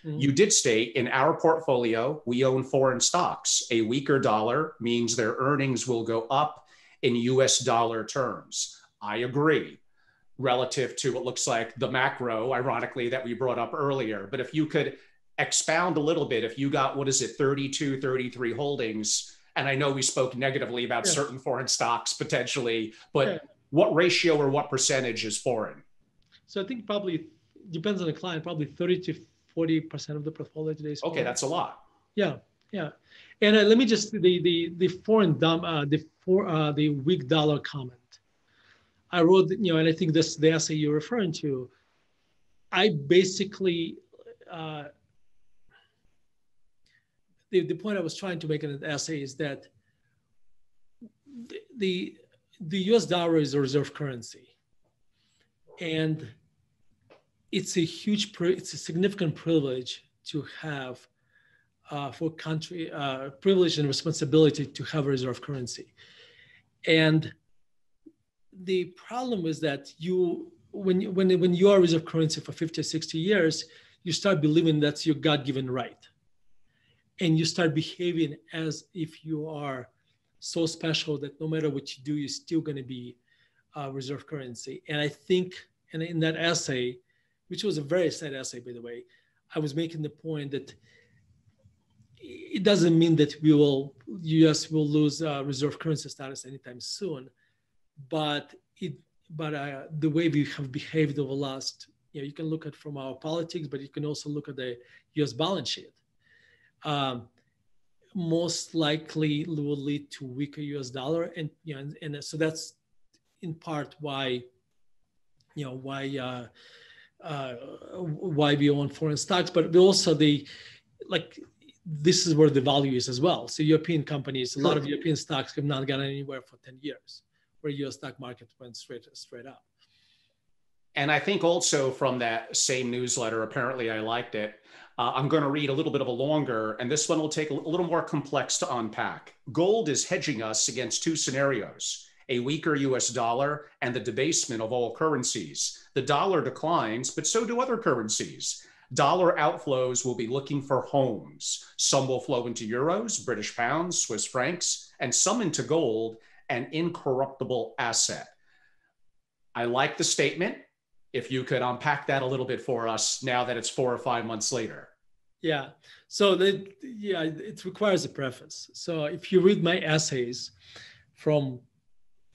Mm-hmm. You did state, in our portfolio, we own foreign stocks. A weaker dollar means their earnings will go up in U S dollar terms. I agree, relative to what looks like the macro, ironically, that we brought up earlier. But if you could expound a little bit, if you got, what is it, thirty-two, thirty-three holdings, and I know we spoke negatively about yeah. certain foreign stocks potentially, but yeah. what ratio or what percentage is foreign? So I think probably, depends on the client, probably thirty to forty percent of the portfolio today is foreign. Okay, that's a lot. Yeah, yeah. And uh, let me just, the the, the foreign, dom, uh, the, for, uh, the weak dollar comment. I wrote, you know, and I think this the essay you're referring to, I basically, uh, the, the point I was trying to make in that essay is that the, the, the U S dollar is a reserve currency. And it's a huge, it's a significant privilege to have uh, for country, uh, privilege and responsibility to have a reserve currency. And the problem is that you, when, when, when you are reserve currency for fifty or sixty years, you start believing that's your God-given right. And you start behaving as if you are so special that no matter what you do, you're still going to be uh, reserve currency. And I think, and in that essay, which was a very sad essay, by the way, I was making the point that it doesn't mean that we will, U S will lose uh, reserve currency status anytime soon. But it, but uh, the way we have behaved over the last, you know, you can look at from our politics, but you can also look at the U S balance sheet. Um, most likely will lead to weaker U S dollar, and you know, and, and so that's in part why, you know, why uh, uh, why we own foreign stocks, but also the like. This is where the value is as well. So European companies, a lot of European stocks have not gone anywhere for ten years. Where U S stock market went straight straight up. And I think also from that same newsletter, apparently I liked it. Uh, I'm going to read a little bit of a longer, and this one will take a little more complex to unpack. Gold is hedging us against two scenarios, a weaker U S dollar and the debasement of all currencies. The dollar declines, but so do other currencies. Dollar outflows will be looking for homes. Some will flow into euros, British pounds, Swiss francs, and some into gold, an incorruptible asset. I like the statement. If you could unpack that a little bit for us now that it's four or five months later. Yeah, so the, yeah, it requires a preface. So if you read my essays from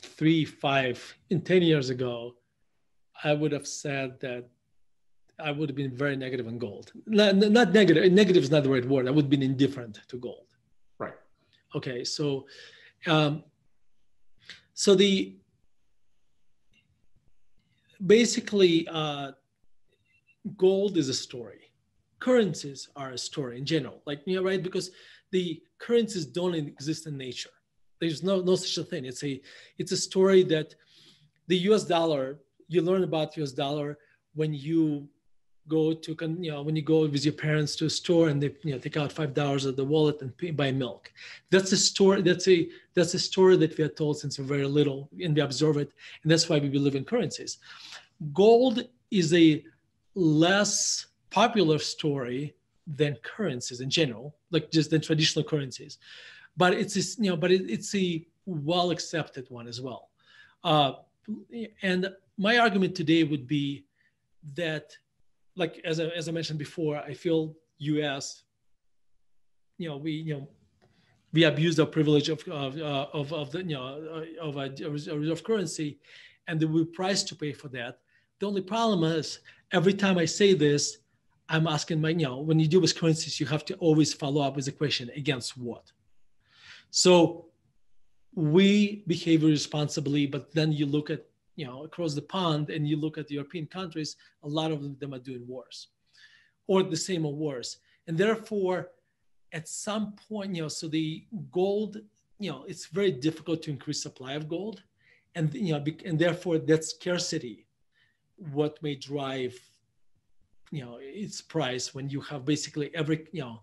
three, five, and ten years ago, I would have said that I would have been very negative on gold. Not, not negative, negative is not the right word. I would have been indifferent to gold. Right. Okay, so, um, So the, basically uh, gold is a story. Currencies are a story in general, like, you know, right? Because the currencies don't exist in nature. There's no, no such a thing. It's a, it's a story that the U S dollar, you learn about U S dollar when you go to, you know, when you go with your parents to a store and they, you know, take out five dollars of the wallet and pay, buy milk. That's a story, that's a, that's a story that we are told since we're very little and we observe it. And that's why we believe in currencies. Gold is a less popular story than currencies in general, like just than traditional currencies, but it's, a, you know, but it, it's a well-accepted one as well. Uh, and my argument today would be that, like, as I, as I mentioned before, I feel U S, you know, we, you know, we abused our privilege of, of, uh, of, of the, you know, of a reserve currency. and there will be a price to pay for that. The only problem is every time I say this, I'm asking my, you know, when you deal with currencies, you have to always follow up with the question, against what? So we behave responsibly, but then you look at, you know, across the pond and you look at the European countries, a lot of them are doing worse or the same or worse. And therefore, at some point, you know, so the gold, you know, it's very difficult to increase supply of gold. And, you know, and therefore that scarcity, what may drive, you know, its price when you have basically every, you know,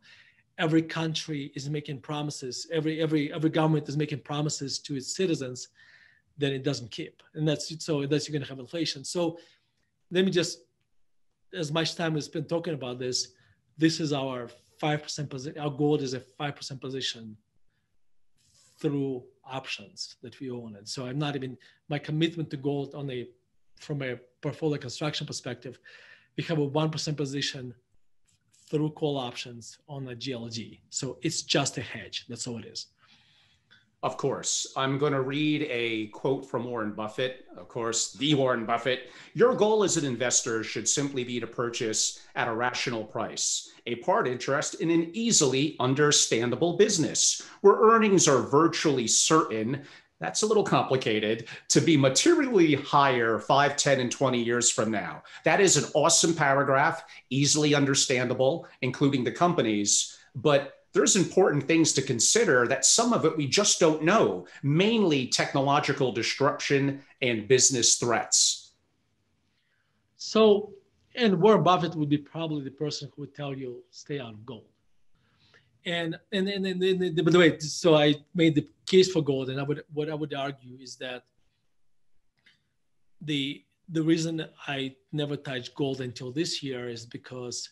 every country is making promises, every, every, every government is making promises to its citizens that it doesn't keep. And that's, so that's, you're going to have inflation. So let me just, as much time as been talking about this, this is our five percent position. Our goal is a five percent position through options that we own. And so I'm not even, my commitment to gold on a, from a portfolio construction perspective, we have a one percent position through call options on a G L D. So it's just a hedge. That's all it is. Of course. I'm going to read a quote from Warren Buffett, of course, the Warren Buffett. Your goal as an investor should simply be to purchase at a rational price, a part interest in an easily understandable business where earnings are virtually certain, that's a little complicated, to be materially higher five, ten, and twenty years from now. That is an awesome paragraph, easily understandable, including the companies, but there's important things to consider that some of it we just don't know, mainly technological disruption and business threats. So, and Warren Buffett would be probably the person who would tell you, stay out of gold. And, and, and, and, and by the way, so I made the case for gold, and I would, what I would argue is that the, the reason I never touched gold until this year is because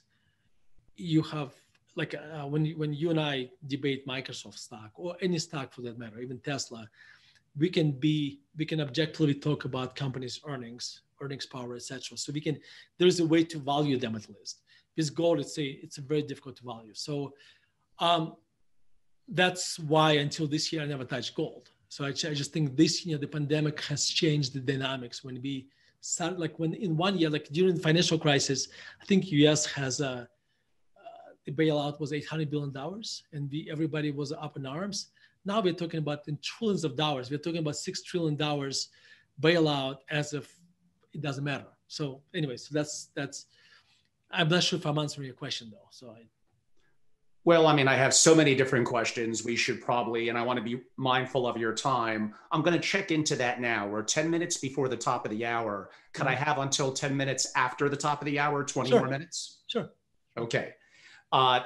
you have, like uh, when, when you and I debate Microsoft stock or any stock for that matter, even Tesla, we can be, we can objectively talk about companies' earnings, earnings power, et cetera. So we can, there's a way to value them at least. With gold, it's a, it's a very difficult to value. So um, that's why until this year, I never touched gold. So I, I just think this year, the pandemic has changed the dynamics when we started, like when in one year, like during the financial crisis, I think U S has a, the bailout was eight hundred billion dollars and we, everybody was up in arms. Now we're talking about in trillions of dollars. We're talking about six trillion dollars bailout as if it doesn't matter. So anyway, so that's, that's, I'm not sure if I'm answering your question though. So I. Well, I mean, I have so many different questions. We should probably, and I want to be mindful of your time. I'm going to check into that now. We're ten minutes before the top of the hour. Could mm-hmm. I have until ten minutes after the top of the hour, twenty sure. more minutes? Sure. Okay. Uh,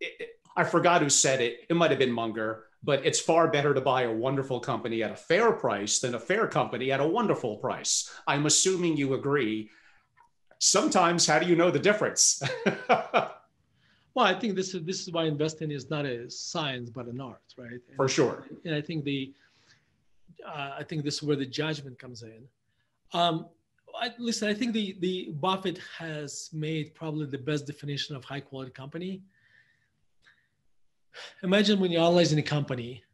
it, it, I forgot who said it. It might have been Munger, but it's far better to buy a wonderful company at a fair price than a fair company at a wonderful price. I'm assuming you agree. Sometimes, how do you know the difference? Well, I think this is this is why investing is not a science but an art, right? And, for sure. And I think the uh, I think this is where the judgment comes in. Um, I, listen, I think the, the Buffett has made probably the best definition of high quality company. Imagine when you're analyzing a company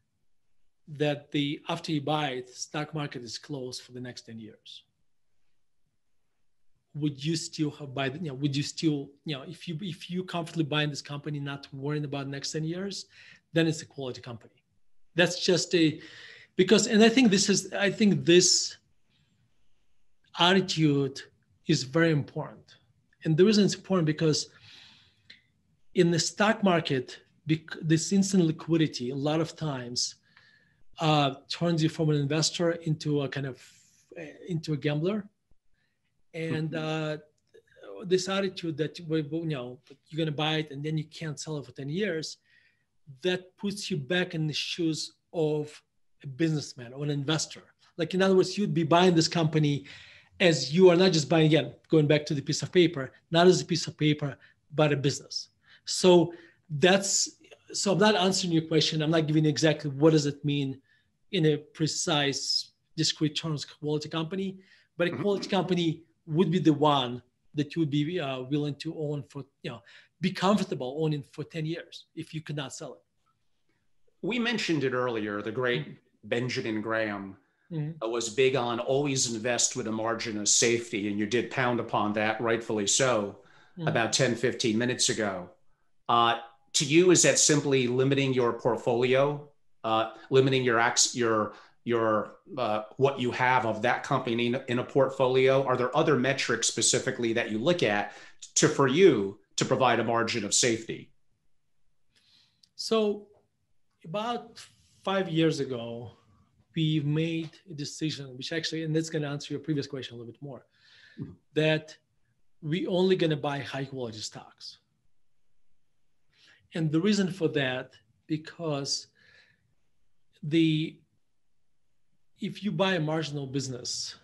that the after you buy it, stock market is closed for the next ten years. Would you still have buy, you know, would you still, you know, if you if you comfortably buying this company, not worrying about next ten years, then it's a quality company. That's just a, because, and I think this is, I think this, attitude is very important. And the reason it's important because in the stock market, this instant liquidity, a lot of times uh, turns you from an investor into a kind of, into a gambler. And uh, this attitude that, you know, you're gonna buy it and then you can't sell it for ten years, that puts you back in the shoes of a businessman or an investor. Like in other words, you'd be buying this company as you are not just buying, again, going back to the piece of paper, not as a piece of paper, but a business. So that's, so I'm not answering your question. I'm not giving you exactly what does it mean in a precise, discrete terms, quality company, but a quality company would be the one that you would be uh, willing to own for, you know, be comfortable owning for ten years if you could not sell it. We mentioned it earlier, the great Benjamin Graham Mm-hmm. uh, was big on always invest with a margin of safety. And you did pound upon that, rightfully so, mm-hmm. about ten, fifteen minutes ago. Uh, to you, is that simply limiting your portfolio, uh, limiting your acts, your your uh, what you have of that company in, in a portfolio? Are there other metrics specifically that you look at to for you to provide a margin of safety? So about five years ago, we made a decision, which actually, and that's going to answer your previous question a little bit more, mm-hmm. that we only going to buy high quality stocks. And the reason for that, because the if you buy a marginal business,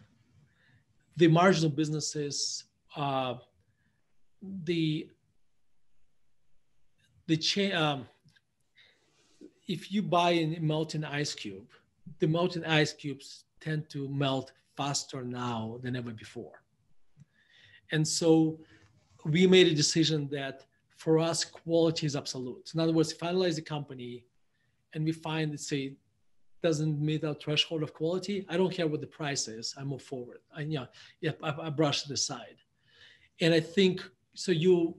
the marginal businesses, uh, the the cha- um, if you buy a melting ice cube, the melting ice cubes tend to melt faster now than ever before. And so we made a decision that for us, quality is absolute. In other words, if I analyze a company and we find that, say, doesn't meet our threshold of quality, I don't care what the price is, I move forward. I, you know, yeah, I, I brush it aside. And I think, so you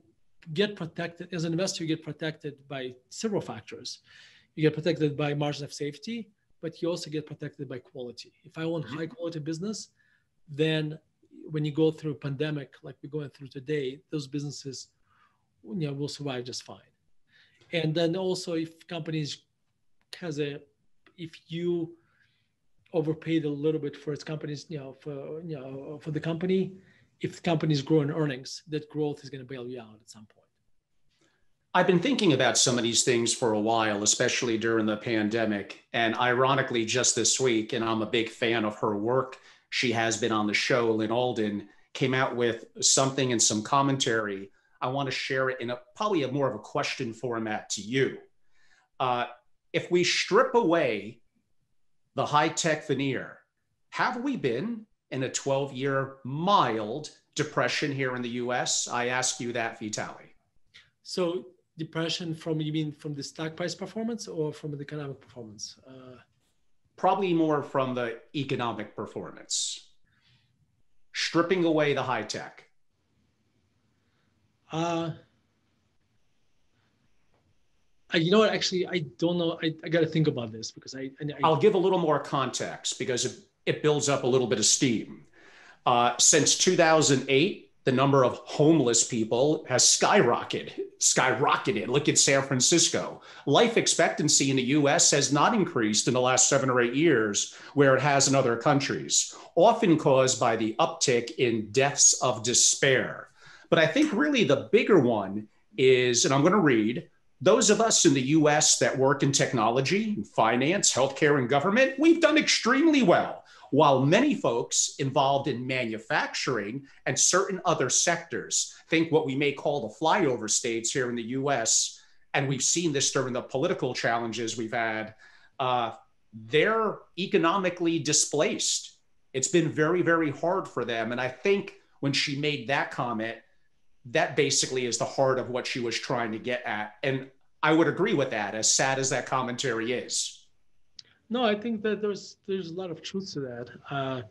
get protected, as an investor, you get protected by several factors. You get protected by margin of safety, but you also get protected by quality. If I want high quality business, then when you go through a pandemic like we're going through today, those businesses, you know, will survive just fine. And then also, if companies has a, if you overpaid a little bit for its companies, you know, for you know, for the company, if the companies grow in earnings, that growth is going to bail you out at some point. I've been thinking about some of these things for a while, especially during the pandemic. And ironically, just this week, and I'm a big fan of her work, she has been on the show, Lynn Alden, came out with something and some commentary. I want to share it in a, probably a more of a question format to you. Uh, if we strip away the high-tech veneer, have we been in a twelve-year mild depression here in the U S? I ask you that, Vitaliy. So, depression from, you mean from the stock price performance or from the economic performance? Uh, Probably more from the economic performance. Stripping away the high tech. Uh, I, you know what, actually, I don't know. I, I got to think about this because I, I, I... I'll give a little more context because it, it builds up a little bit of steam. Uh, since two thousand eight, the number of homeless people has skyrocketed, skyrocketed. Look at San Francisco. Life expectancy in the U S has not increased in the last seven or eight years where it has in other countries, often caused by the uptick in deaths of despair. But I think really the bigger one is, and I'm going to read, those of us in the U S that work in technology, finance, healthcare, and government, we've done extremely well, while many folks involved in manufacturing and certain other sectors, think what we may call the flyover states here in the U S, and we've seen this during the political challenges we've had, uh, they're economically displaced. It's been very, very hard for them. And I think when she made that comment, that basically is the heart of what she was trying to get at. And I would agree with that, as sad as that commentary is. No, I think that there's there's a lot of truth to that. Uh,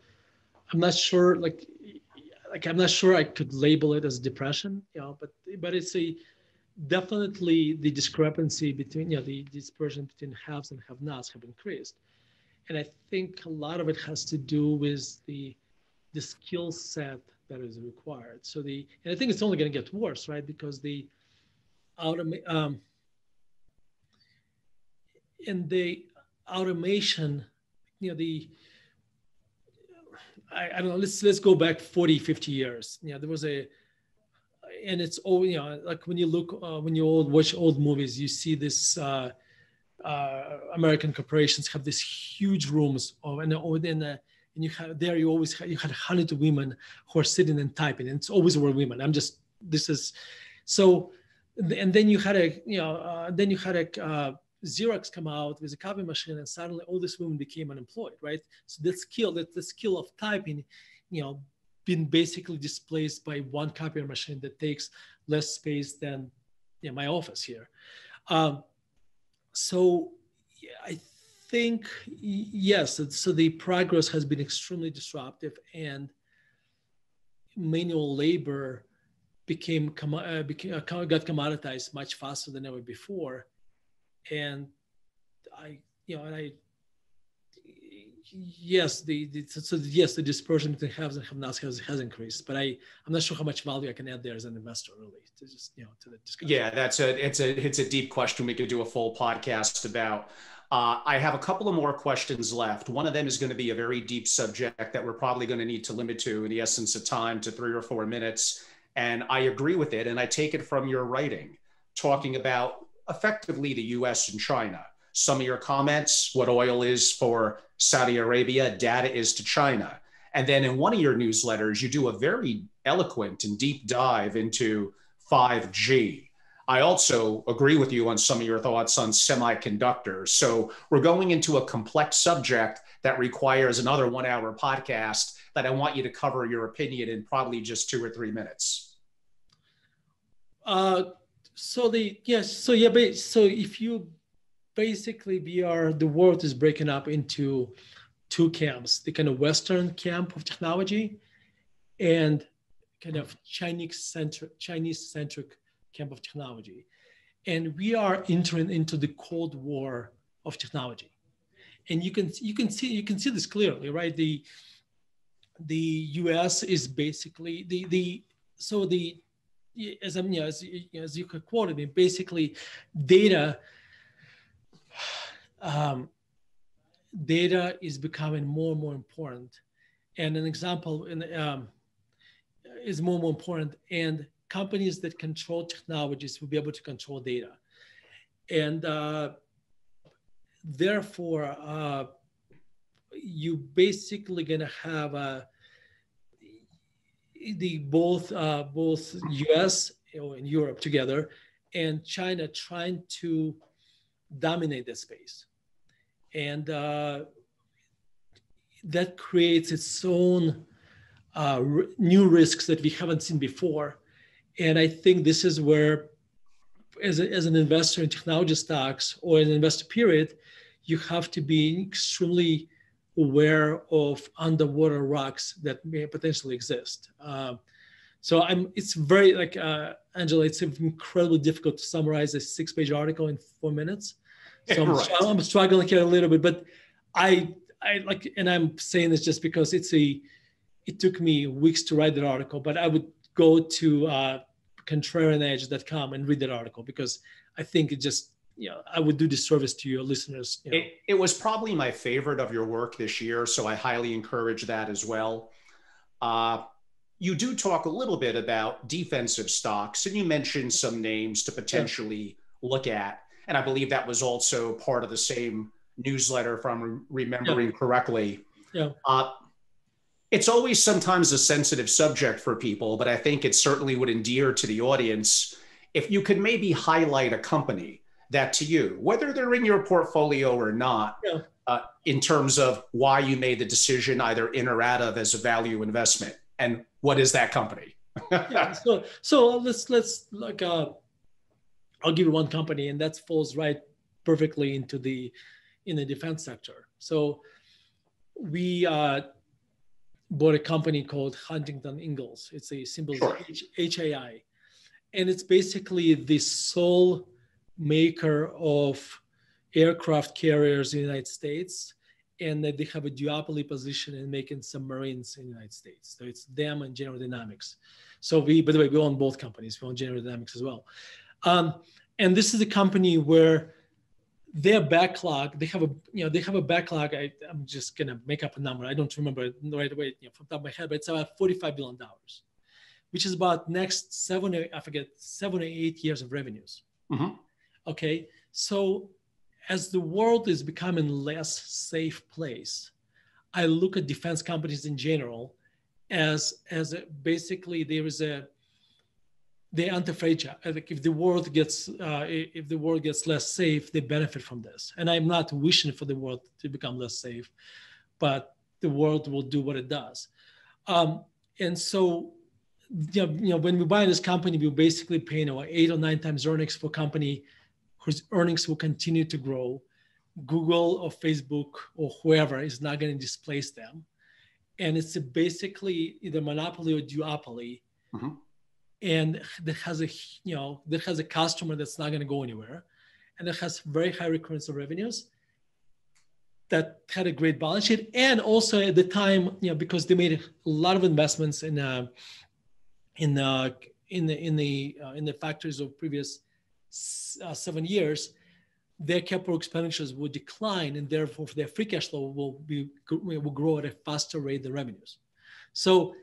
I'm not sure, like, like I'm not sure I could label it as depression, you know. But but it's a definitely the discrepancy between, you know, the dispersion between haves and have-nots have increased, and I think a lot of it has to do with the the skill set that is required. So the and I think it's only going to get worse, right? Because the autom- um and the automation, you know, the, I, I don't know, let's let's go back forty, fifty years. Yeah, you know, there was a, and it's all, you know, like when you look, uh, when you old watch old movies, you see this, uh, uh, American corporations have these huge rooms of, and then, uh, and you have, there you always, have, you had hundreds of women who are sitting and typing, and it's always were women. I'm just, this is, so, and then you had a, you know, uh, then you had a, uh, Xerox come out with a copy machine, and suddenly all these women became unemployed, right? So that skill, that the skill of typing, you know, been basically displaced by one copier machine that takes less space than, you know, my office here. Um, so yeah, I think, yes, it's, so the progress has been extremely disruptive, and manual labor became, uh, became uh, got commoditized much faster than ever before. And I, you know, and I, yes, the, the so yes, the dispersion between haves and have nots has, has increased, but I, I'm not sure how much value I can add there as an investor, really, to just, you know, to the discussion. Yeah, that's a, it's a, it's a deep question we could do a full podcast about. Uh, I have a couple of more questions left. One of them is going to be a very deep subject that we're probably going to need to limit to, in the essence of time, to three or four minutes. And I agree with it. And I take it from your writing, talking about effectively the U S and China. Some of your comments, what oil is for Saudi Arabia, data is to China. And then in one of your newsletters, you do a very eloquent and deep dive into five G. I also agree with you on some of your thoughts on semiconductors. So we're going into a complex subject that requires another one-hour podcast that I want you to cover your opinion in probably just two or three minutes. Uh, so the yes, so yeah, but so if you basically, we are, the world is breaking up into two camps, the kind of Western camp of technology and kind of Chinese-centric, Chinese-centric camp of technology. And we are entering into the Cold War of technology. And you can, you can see, you can see this clearly, right? The, the U S is basically the, the, so the, as I'm, you know, as, as you quoted me, basically data, Um, data is becoming more and more important, and an example in, um, is more and more important. And companies that control technologies will be able to control data, and uh, therefore uh, you basically gonna have uh, the both uh, both U S and Europe together, and China trying to dominate that space. And uh, that creates its own uh, r- new risks that we haven't seen before. And I think this is where, as, a, as an investor in technology stocks or an investor period, you have to be extremely aware of underwater rocks that may potentially exist. Uh, so I'm, it's very, like, uh, Angela, it's incredibly difficult to summarize a six-page article in four minutes. So I'm, right. I'm struggling here a little bit, but I, I like, and I'm saying this just because it's a, it took me weeks to write that article, but I would go to uh, contrarian edge dot com and read that article, because I think it just, you know, I would do disservice to your listeners. You know. it, it was probably my favorite of your work this year, so I highly encourage that as well. Uh, you do talk a little bit about defensive stocks, and you mentioned some names to potentially yeah. look at. And I believe that was also part of the same newsletter, if I'm remembering yeah. correctly. Yeah. Uh, it's always sometimes a sensitive subject for people, but I think it certainly would endear to the audience if you could maybe highlight a company that to you, whether they're in your portfolio or not, yeah. uh, in terms of why you made the decision either in or out of as a value investment, and what is that company? yeah, so, so let's, let's like, uh, I'll give you one company, and that falls right perfectly into the in the defense sector. So we uh, bought a company called Huntington Ingalls. It's a symbol sure. H A I, and it's basically the sole maker of aircraft carriers in the United States, and that they have a duopoly position in making submarines in the United States. So it's them and General Dynamics. So we, by the way, we own both companies. We own General Dynamics as well. Um, and this is a company where their backlog, they have a, you know, they have a backlog. I, I'm just going to make up a number. I don't remember it right away, you know, from the top of my head, but it's about forty-five billion dollars, which is about next seven, or, I forget, seven or eight years of revenues. Mm-hmm. Okay. So as the world is becoming less safe place, I look at defense companies in general as, as a, basically there is a, they're anti-fragile. Like if the world gets uh, if the world gets less safe, they benefit from this. And I'm not wishing for the world to become less safe, but the world will do what it does. Um, and so, you know, you know, when we buy this company, we're basically paying our eight or nine times earnings for a company whose earnings will continue to grow, Google or Facebook or whoever is not going to displace them. And it's a basically either monopoly or duopoly. Mm-hmm. And that has a, you know, that has a customer that's not going to go anywhere. And it has very high recurrence of revenues that had a great balance sheet. And also at the time, you know, because they made a lot of investments in, uh, in, uh, in the, in the, uh, in the factories of previous uh, seven years, their capital expenditures would decline, and therefore their free cash flow will be will grow at a faster rate than revenues. So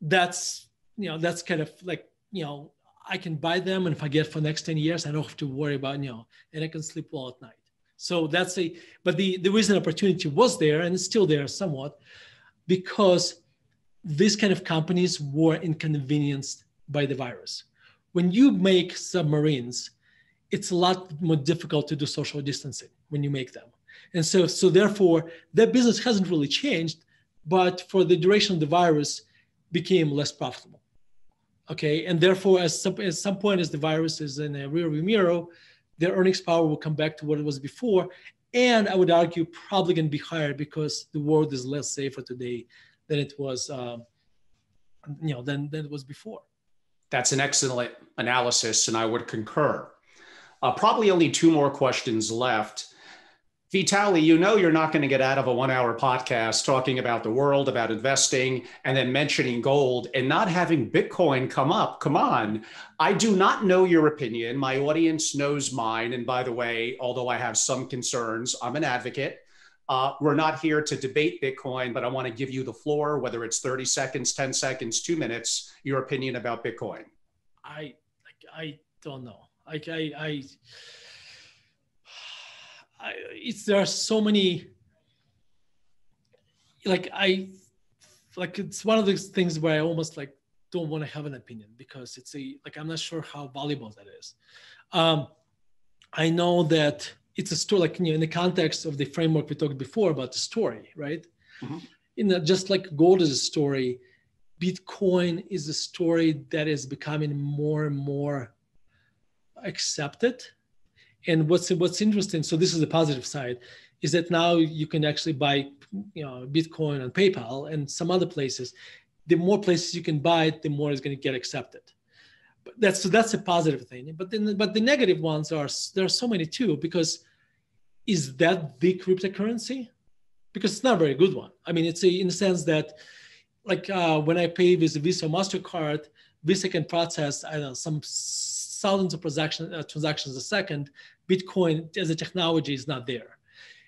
that's, you know, that's kind of like, you know, I can buy them, and if I get for the next ten years, I don't have to worry about, you know, and I can sleep well at night. So that's a, but the, the reason opportunity was there, and it's still there somewhat, because these kind of companies were inconvenienced by the virus. When you make submarines, it's a lot more difficult to do social distancing when you make them. And so, so therefore, their business hasn't really changed, but for the duration of the virus, became less profitable. Okay, and therefore, at some, at some point as the virus is in a rearview mirror, their earnings power will come back to what it was before. And I would argue probably gonna be higher because the world is less safer today than it was, um, you know, than, than it was before. That's an excellent analysis, and I would concur. Uh, probably only two more questions left. Vitaliy, you know you're not going to get out of a one-hour podcast talking about the world, about investing, and then mentioning gold and not having Bitcoin come up. Come on. I do not know your opinion. My audience knows mine. And by the way, although I have some concerns, I'm an advocate. Uh, we're not here to debate Bitcoin, but I want to give you the floor, whether it's thirty seconds, ten seconds, two minutes, your opinion about Bitcoin. I, I don't know. Like I, I, I, it's, there are so many, like I, like it's one of those things where I almost like don't want to have an opinion because it's a, like, I'm not sure how valuable that is. Um, I know that it's a story, like, you know, in the context of the framework we talked before about the story, right? Mm-hmm. In that, just like gold is a story, Bitcoin is a story that is becoming more and more accepted. And what's what's interesting, so this is the positive side, is that now you can actually buy, you know, Bitcoin on PayPal and some other places. The more places you can buy it, the more it's going to get accepted. But that's, so that's a positive thing. But then, but the negative ones are, there are so many too, because is that the cryptocurrency? Because it's not a very good one. I mean, it's a, in the sense that, like, uh, when I pay with Visa or Mastercard, Visa can process, I don't know, some thousands of transaction, uh, transactions a second. Bitcoin as a technology is not there.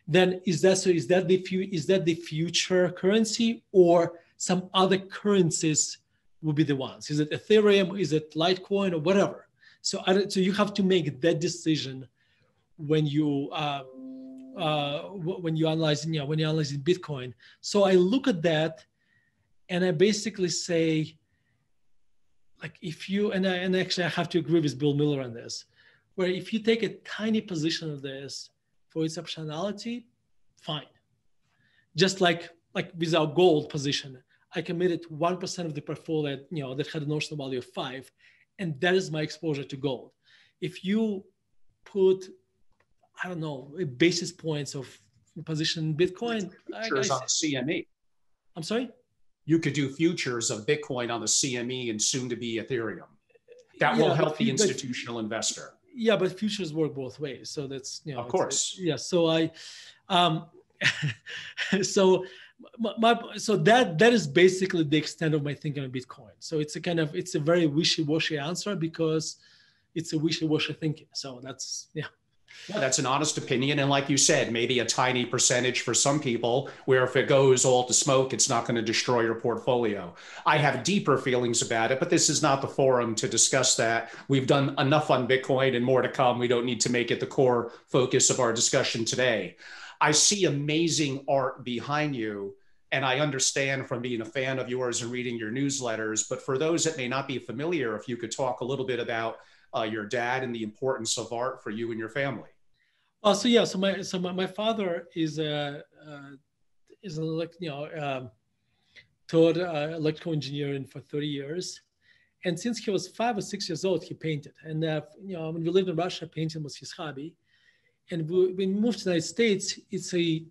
Then is that so? Is that the fu- is that the future currency, or some other currencies will be the ones? Is it Ethereum? Is it Litecoin or whatever? So I don't, so you have to make that decision when you uh, uh, when you analyze, you know, when you analyze Bitcoin. So I look at that, and I basically say, like if you, and I, and actually I have to agree with Bill Miller on this, where if you take a tiny position of this for its optionality, fine. Just like, like with our gold position, I committed one percent of the portfolio that, you know, that had a notional value of five, and that is my exposure to gold. If you put, I don't know, basis points of position in Bitcoin. Futures on the C M E. I'm sorry? You could do futures of Bitcoin on the C M E and soon to be Ethereum. That yeah, will help the institutional but, investor. Yeah, but futures work both ways. So that's, you know, of course. Yeah. So I, um, so my, my, so that, that is basically the extent of my thinking on Bitcoin. So it's a kind of, it's a very wishy-washy answer because it's a wishy-washy thinking. So that's, yeah. Yeah, that's an honest opinion. And like you said, maybe a tiny percentage for some people, where if it goes all to smoke, it's not going to destroy your portfolio. I have deeper feelings about it, but this is not the forum to discuss that. We've done enough on Bitcoin and more to come. We don't need to make it the core focus of our discussion today. I see amazing art behind you, and I understand from being a fan of yours and reading your newsletters, but for those that may not be familiar, if you could talk a little bit about Uh, your dad and the importance of art for you and your family. Oh, so yeah, so my so my, my father is a uh, is an elect, you know um, taught uh, electrical engineering for thirty years, and since he was five or six years old, he painted. And uh, you know, when we lived in Russia, painting was his hobby. And when we moved to the United States, it's a,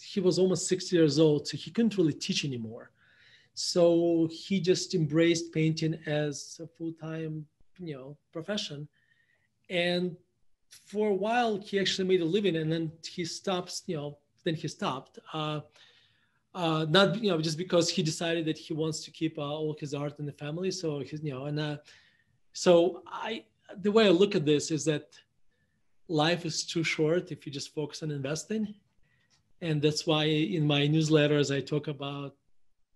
he was almost sixty years old, so he couldn't really teach anymore. So he just embraced painting as a full-time, you know, profession. And for a while, he actually made a living, and then he stops, you know, then he stopped. Uh, uh, not, you know, just because he decided that he wants to keep uh, all his art in the family. So, his, you know, and uh, so I, the way I look at this is that life is too short if you just focus on investing. And that's why in my newsletters, I talk about,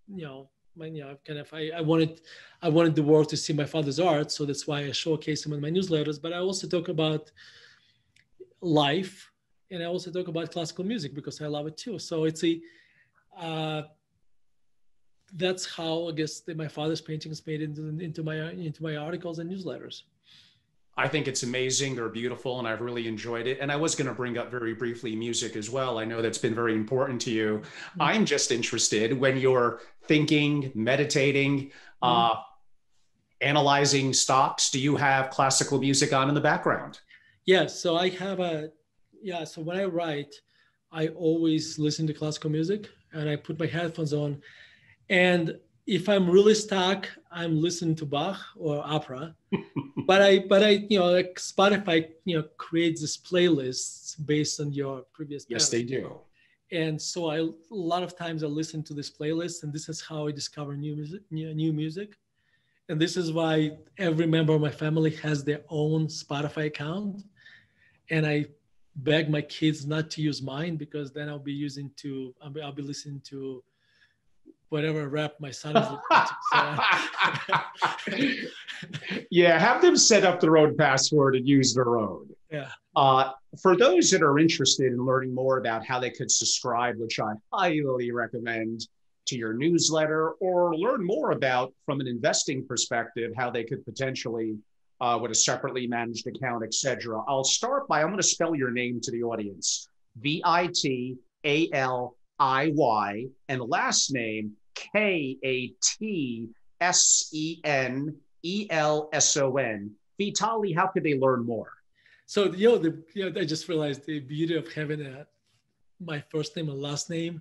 you know, my, you know, kind of, I, I wanted, I wanted the world to see my father's art. So that's why I showcase him in my newsletters, but I also talk about life. And I also talk about classical music because I love it too. So it's a, uh, that's how I guess that my father's paintings made into, into my, into my articles and newsletters. I think it's amazing or beautiful, and I've really enjoyed it. And I was going to bring up very briefly music as well. I know that's been very important to you. Mm-hmm. I'm just interested when you're thinking, meditating, mm-hmm. uh, analyzing stocks, do you have classical music on in the background? Yeah, so I have a, yeah, so when I write, I always listen to classical music and I put my headphones on. And if I'm really stuck, I'm listening to Bach or opera, but I, but I, you know, like Spotify, you know, creates this playlists based on your previous playlist. Yes, they do. And so I, a lot of times I listen to this playlist, and this is how I discover new music, new, new music. And this is why every member of my family has their own Spotify account. And I beg my kids not to use mine, because then I'll be using to, I'll be, I'll be listening to whatever rap my son is listening to. So. Yeah, have them set up their own password and use their own. Yeah. Uh, for those that are interested in learning more about how they could subscribe, which I highly recommend, to your newsletter, or learn more about, from an investing perspective, how they could potentially, uh, with a separately managed account, et cetera, I'll start by, I'm going to spell your name to the audience. V I T A L I Y, and last name K A T S E N E L S O N. Vitaliy, how could they learn more? So, you know, the, you know, I just realized the beauty of having a, my first name and last name,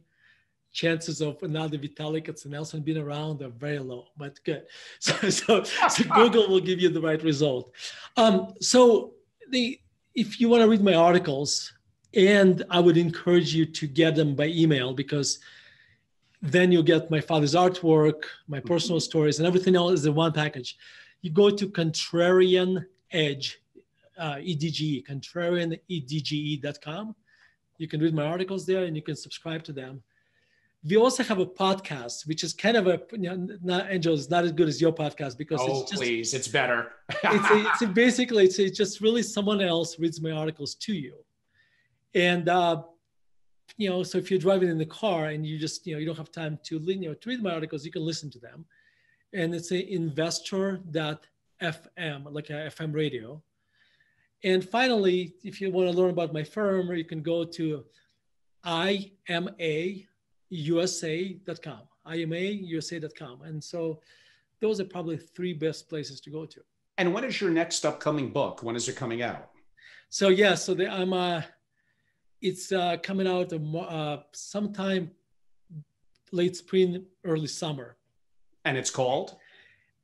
chances of another Vitaliy Katsenelson being around are very low, but good. So, so, so Google will give you the right result. Um, so the, if you want to read my articles, and I would encourage you to get them by email, because then you get my father's artwork, my personal stories, and everything else is in one package. You go to contrarian edge, uh, E D G E, contrarian edge dot com. You can read my articles there, and you can subscribe to them. We also have a podcast, which is kind of a, you know, not, Angelo, it's not as good as your podcast, because oh, it's just- Oh, please, it's better. it's, a, it's a basically, it's a, just really someone else reads my articles to you. And, uh, you know, so if you're driving in the car and you just, you know, you don't have time to, you know, to read my articles, you can listen to them. And it's a investor dot f m, like a F M radio. And finally, if you want to learn about my firm, you can go to I M A U S A dot com, I M A U S A dot com. And so those are probably three best places to go to. And when is your next upcoming book? When is it coming out? So, yeah, so the, I'm... Uh, It's uh, coming out uh, sometime late spring, early summer. And it's called?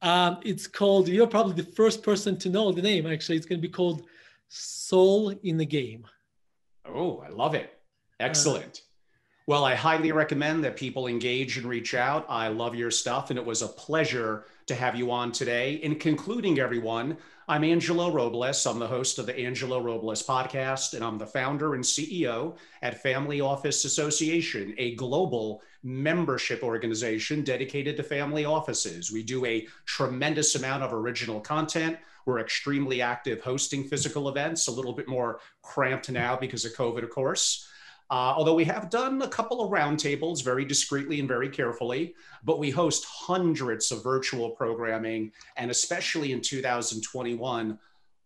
Um, it's called, you're probably the first person to know the name, actually. It's going to be called Soul in the Game. Oh, I love it. Excellent. Uh, well, I highly recommend that people engage and reach out. I love your stuff, and it was a pleasure to have you on today. In concluding, everyone, I'm Angelo Robles. I'm the host of the Angelo Robles podcast, and I'm the founder and C E O at Family Office Association, a global membership organization dedicated to family offices. We do a tremendous amount of original content. We're extremely active hosting physical events, a little bit more cramped now because of COVID, of course. Uh, although we have done a couple of roundtables very discreetly and very carefully, but we host hundreds of virtual programming, and especially in two thousand twenty-one,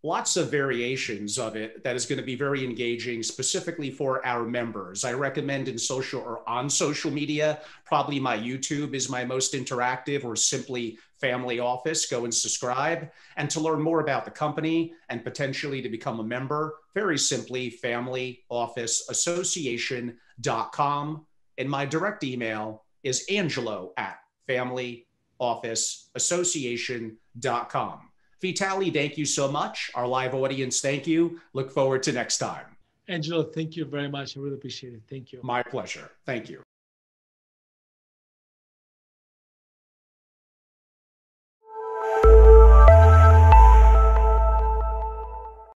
lots of variations of it that is going to be very engaging specifically for our members. I recommend in social or on social media, probably my YouTube is my most interactive, or simply Family Office, go and subscribe. And to learn more about the company and potentially to become a member, very simply family office association dot com. And my direct email is Angelo at family office association dot com. Vitaliy, thank you so much. Our live audience, thank you. Look forward to next time. Angelo, thank you very much. I really appreciate it. Thank you. My pleasure. Thank you.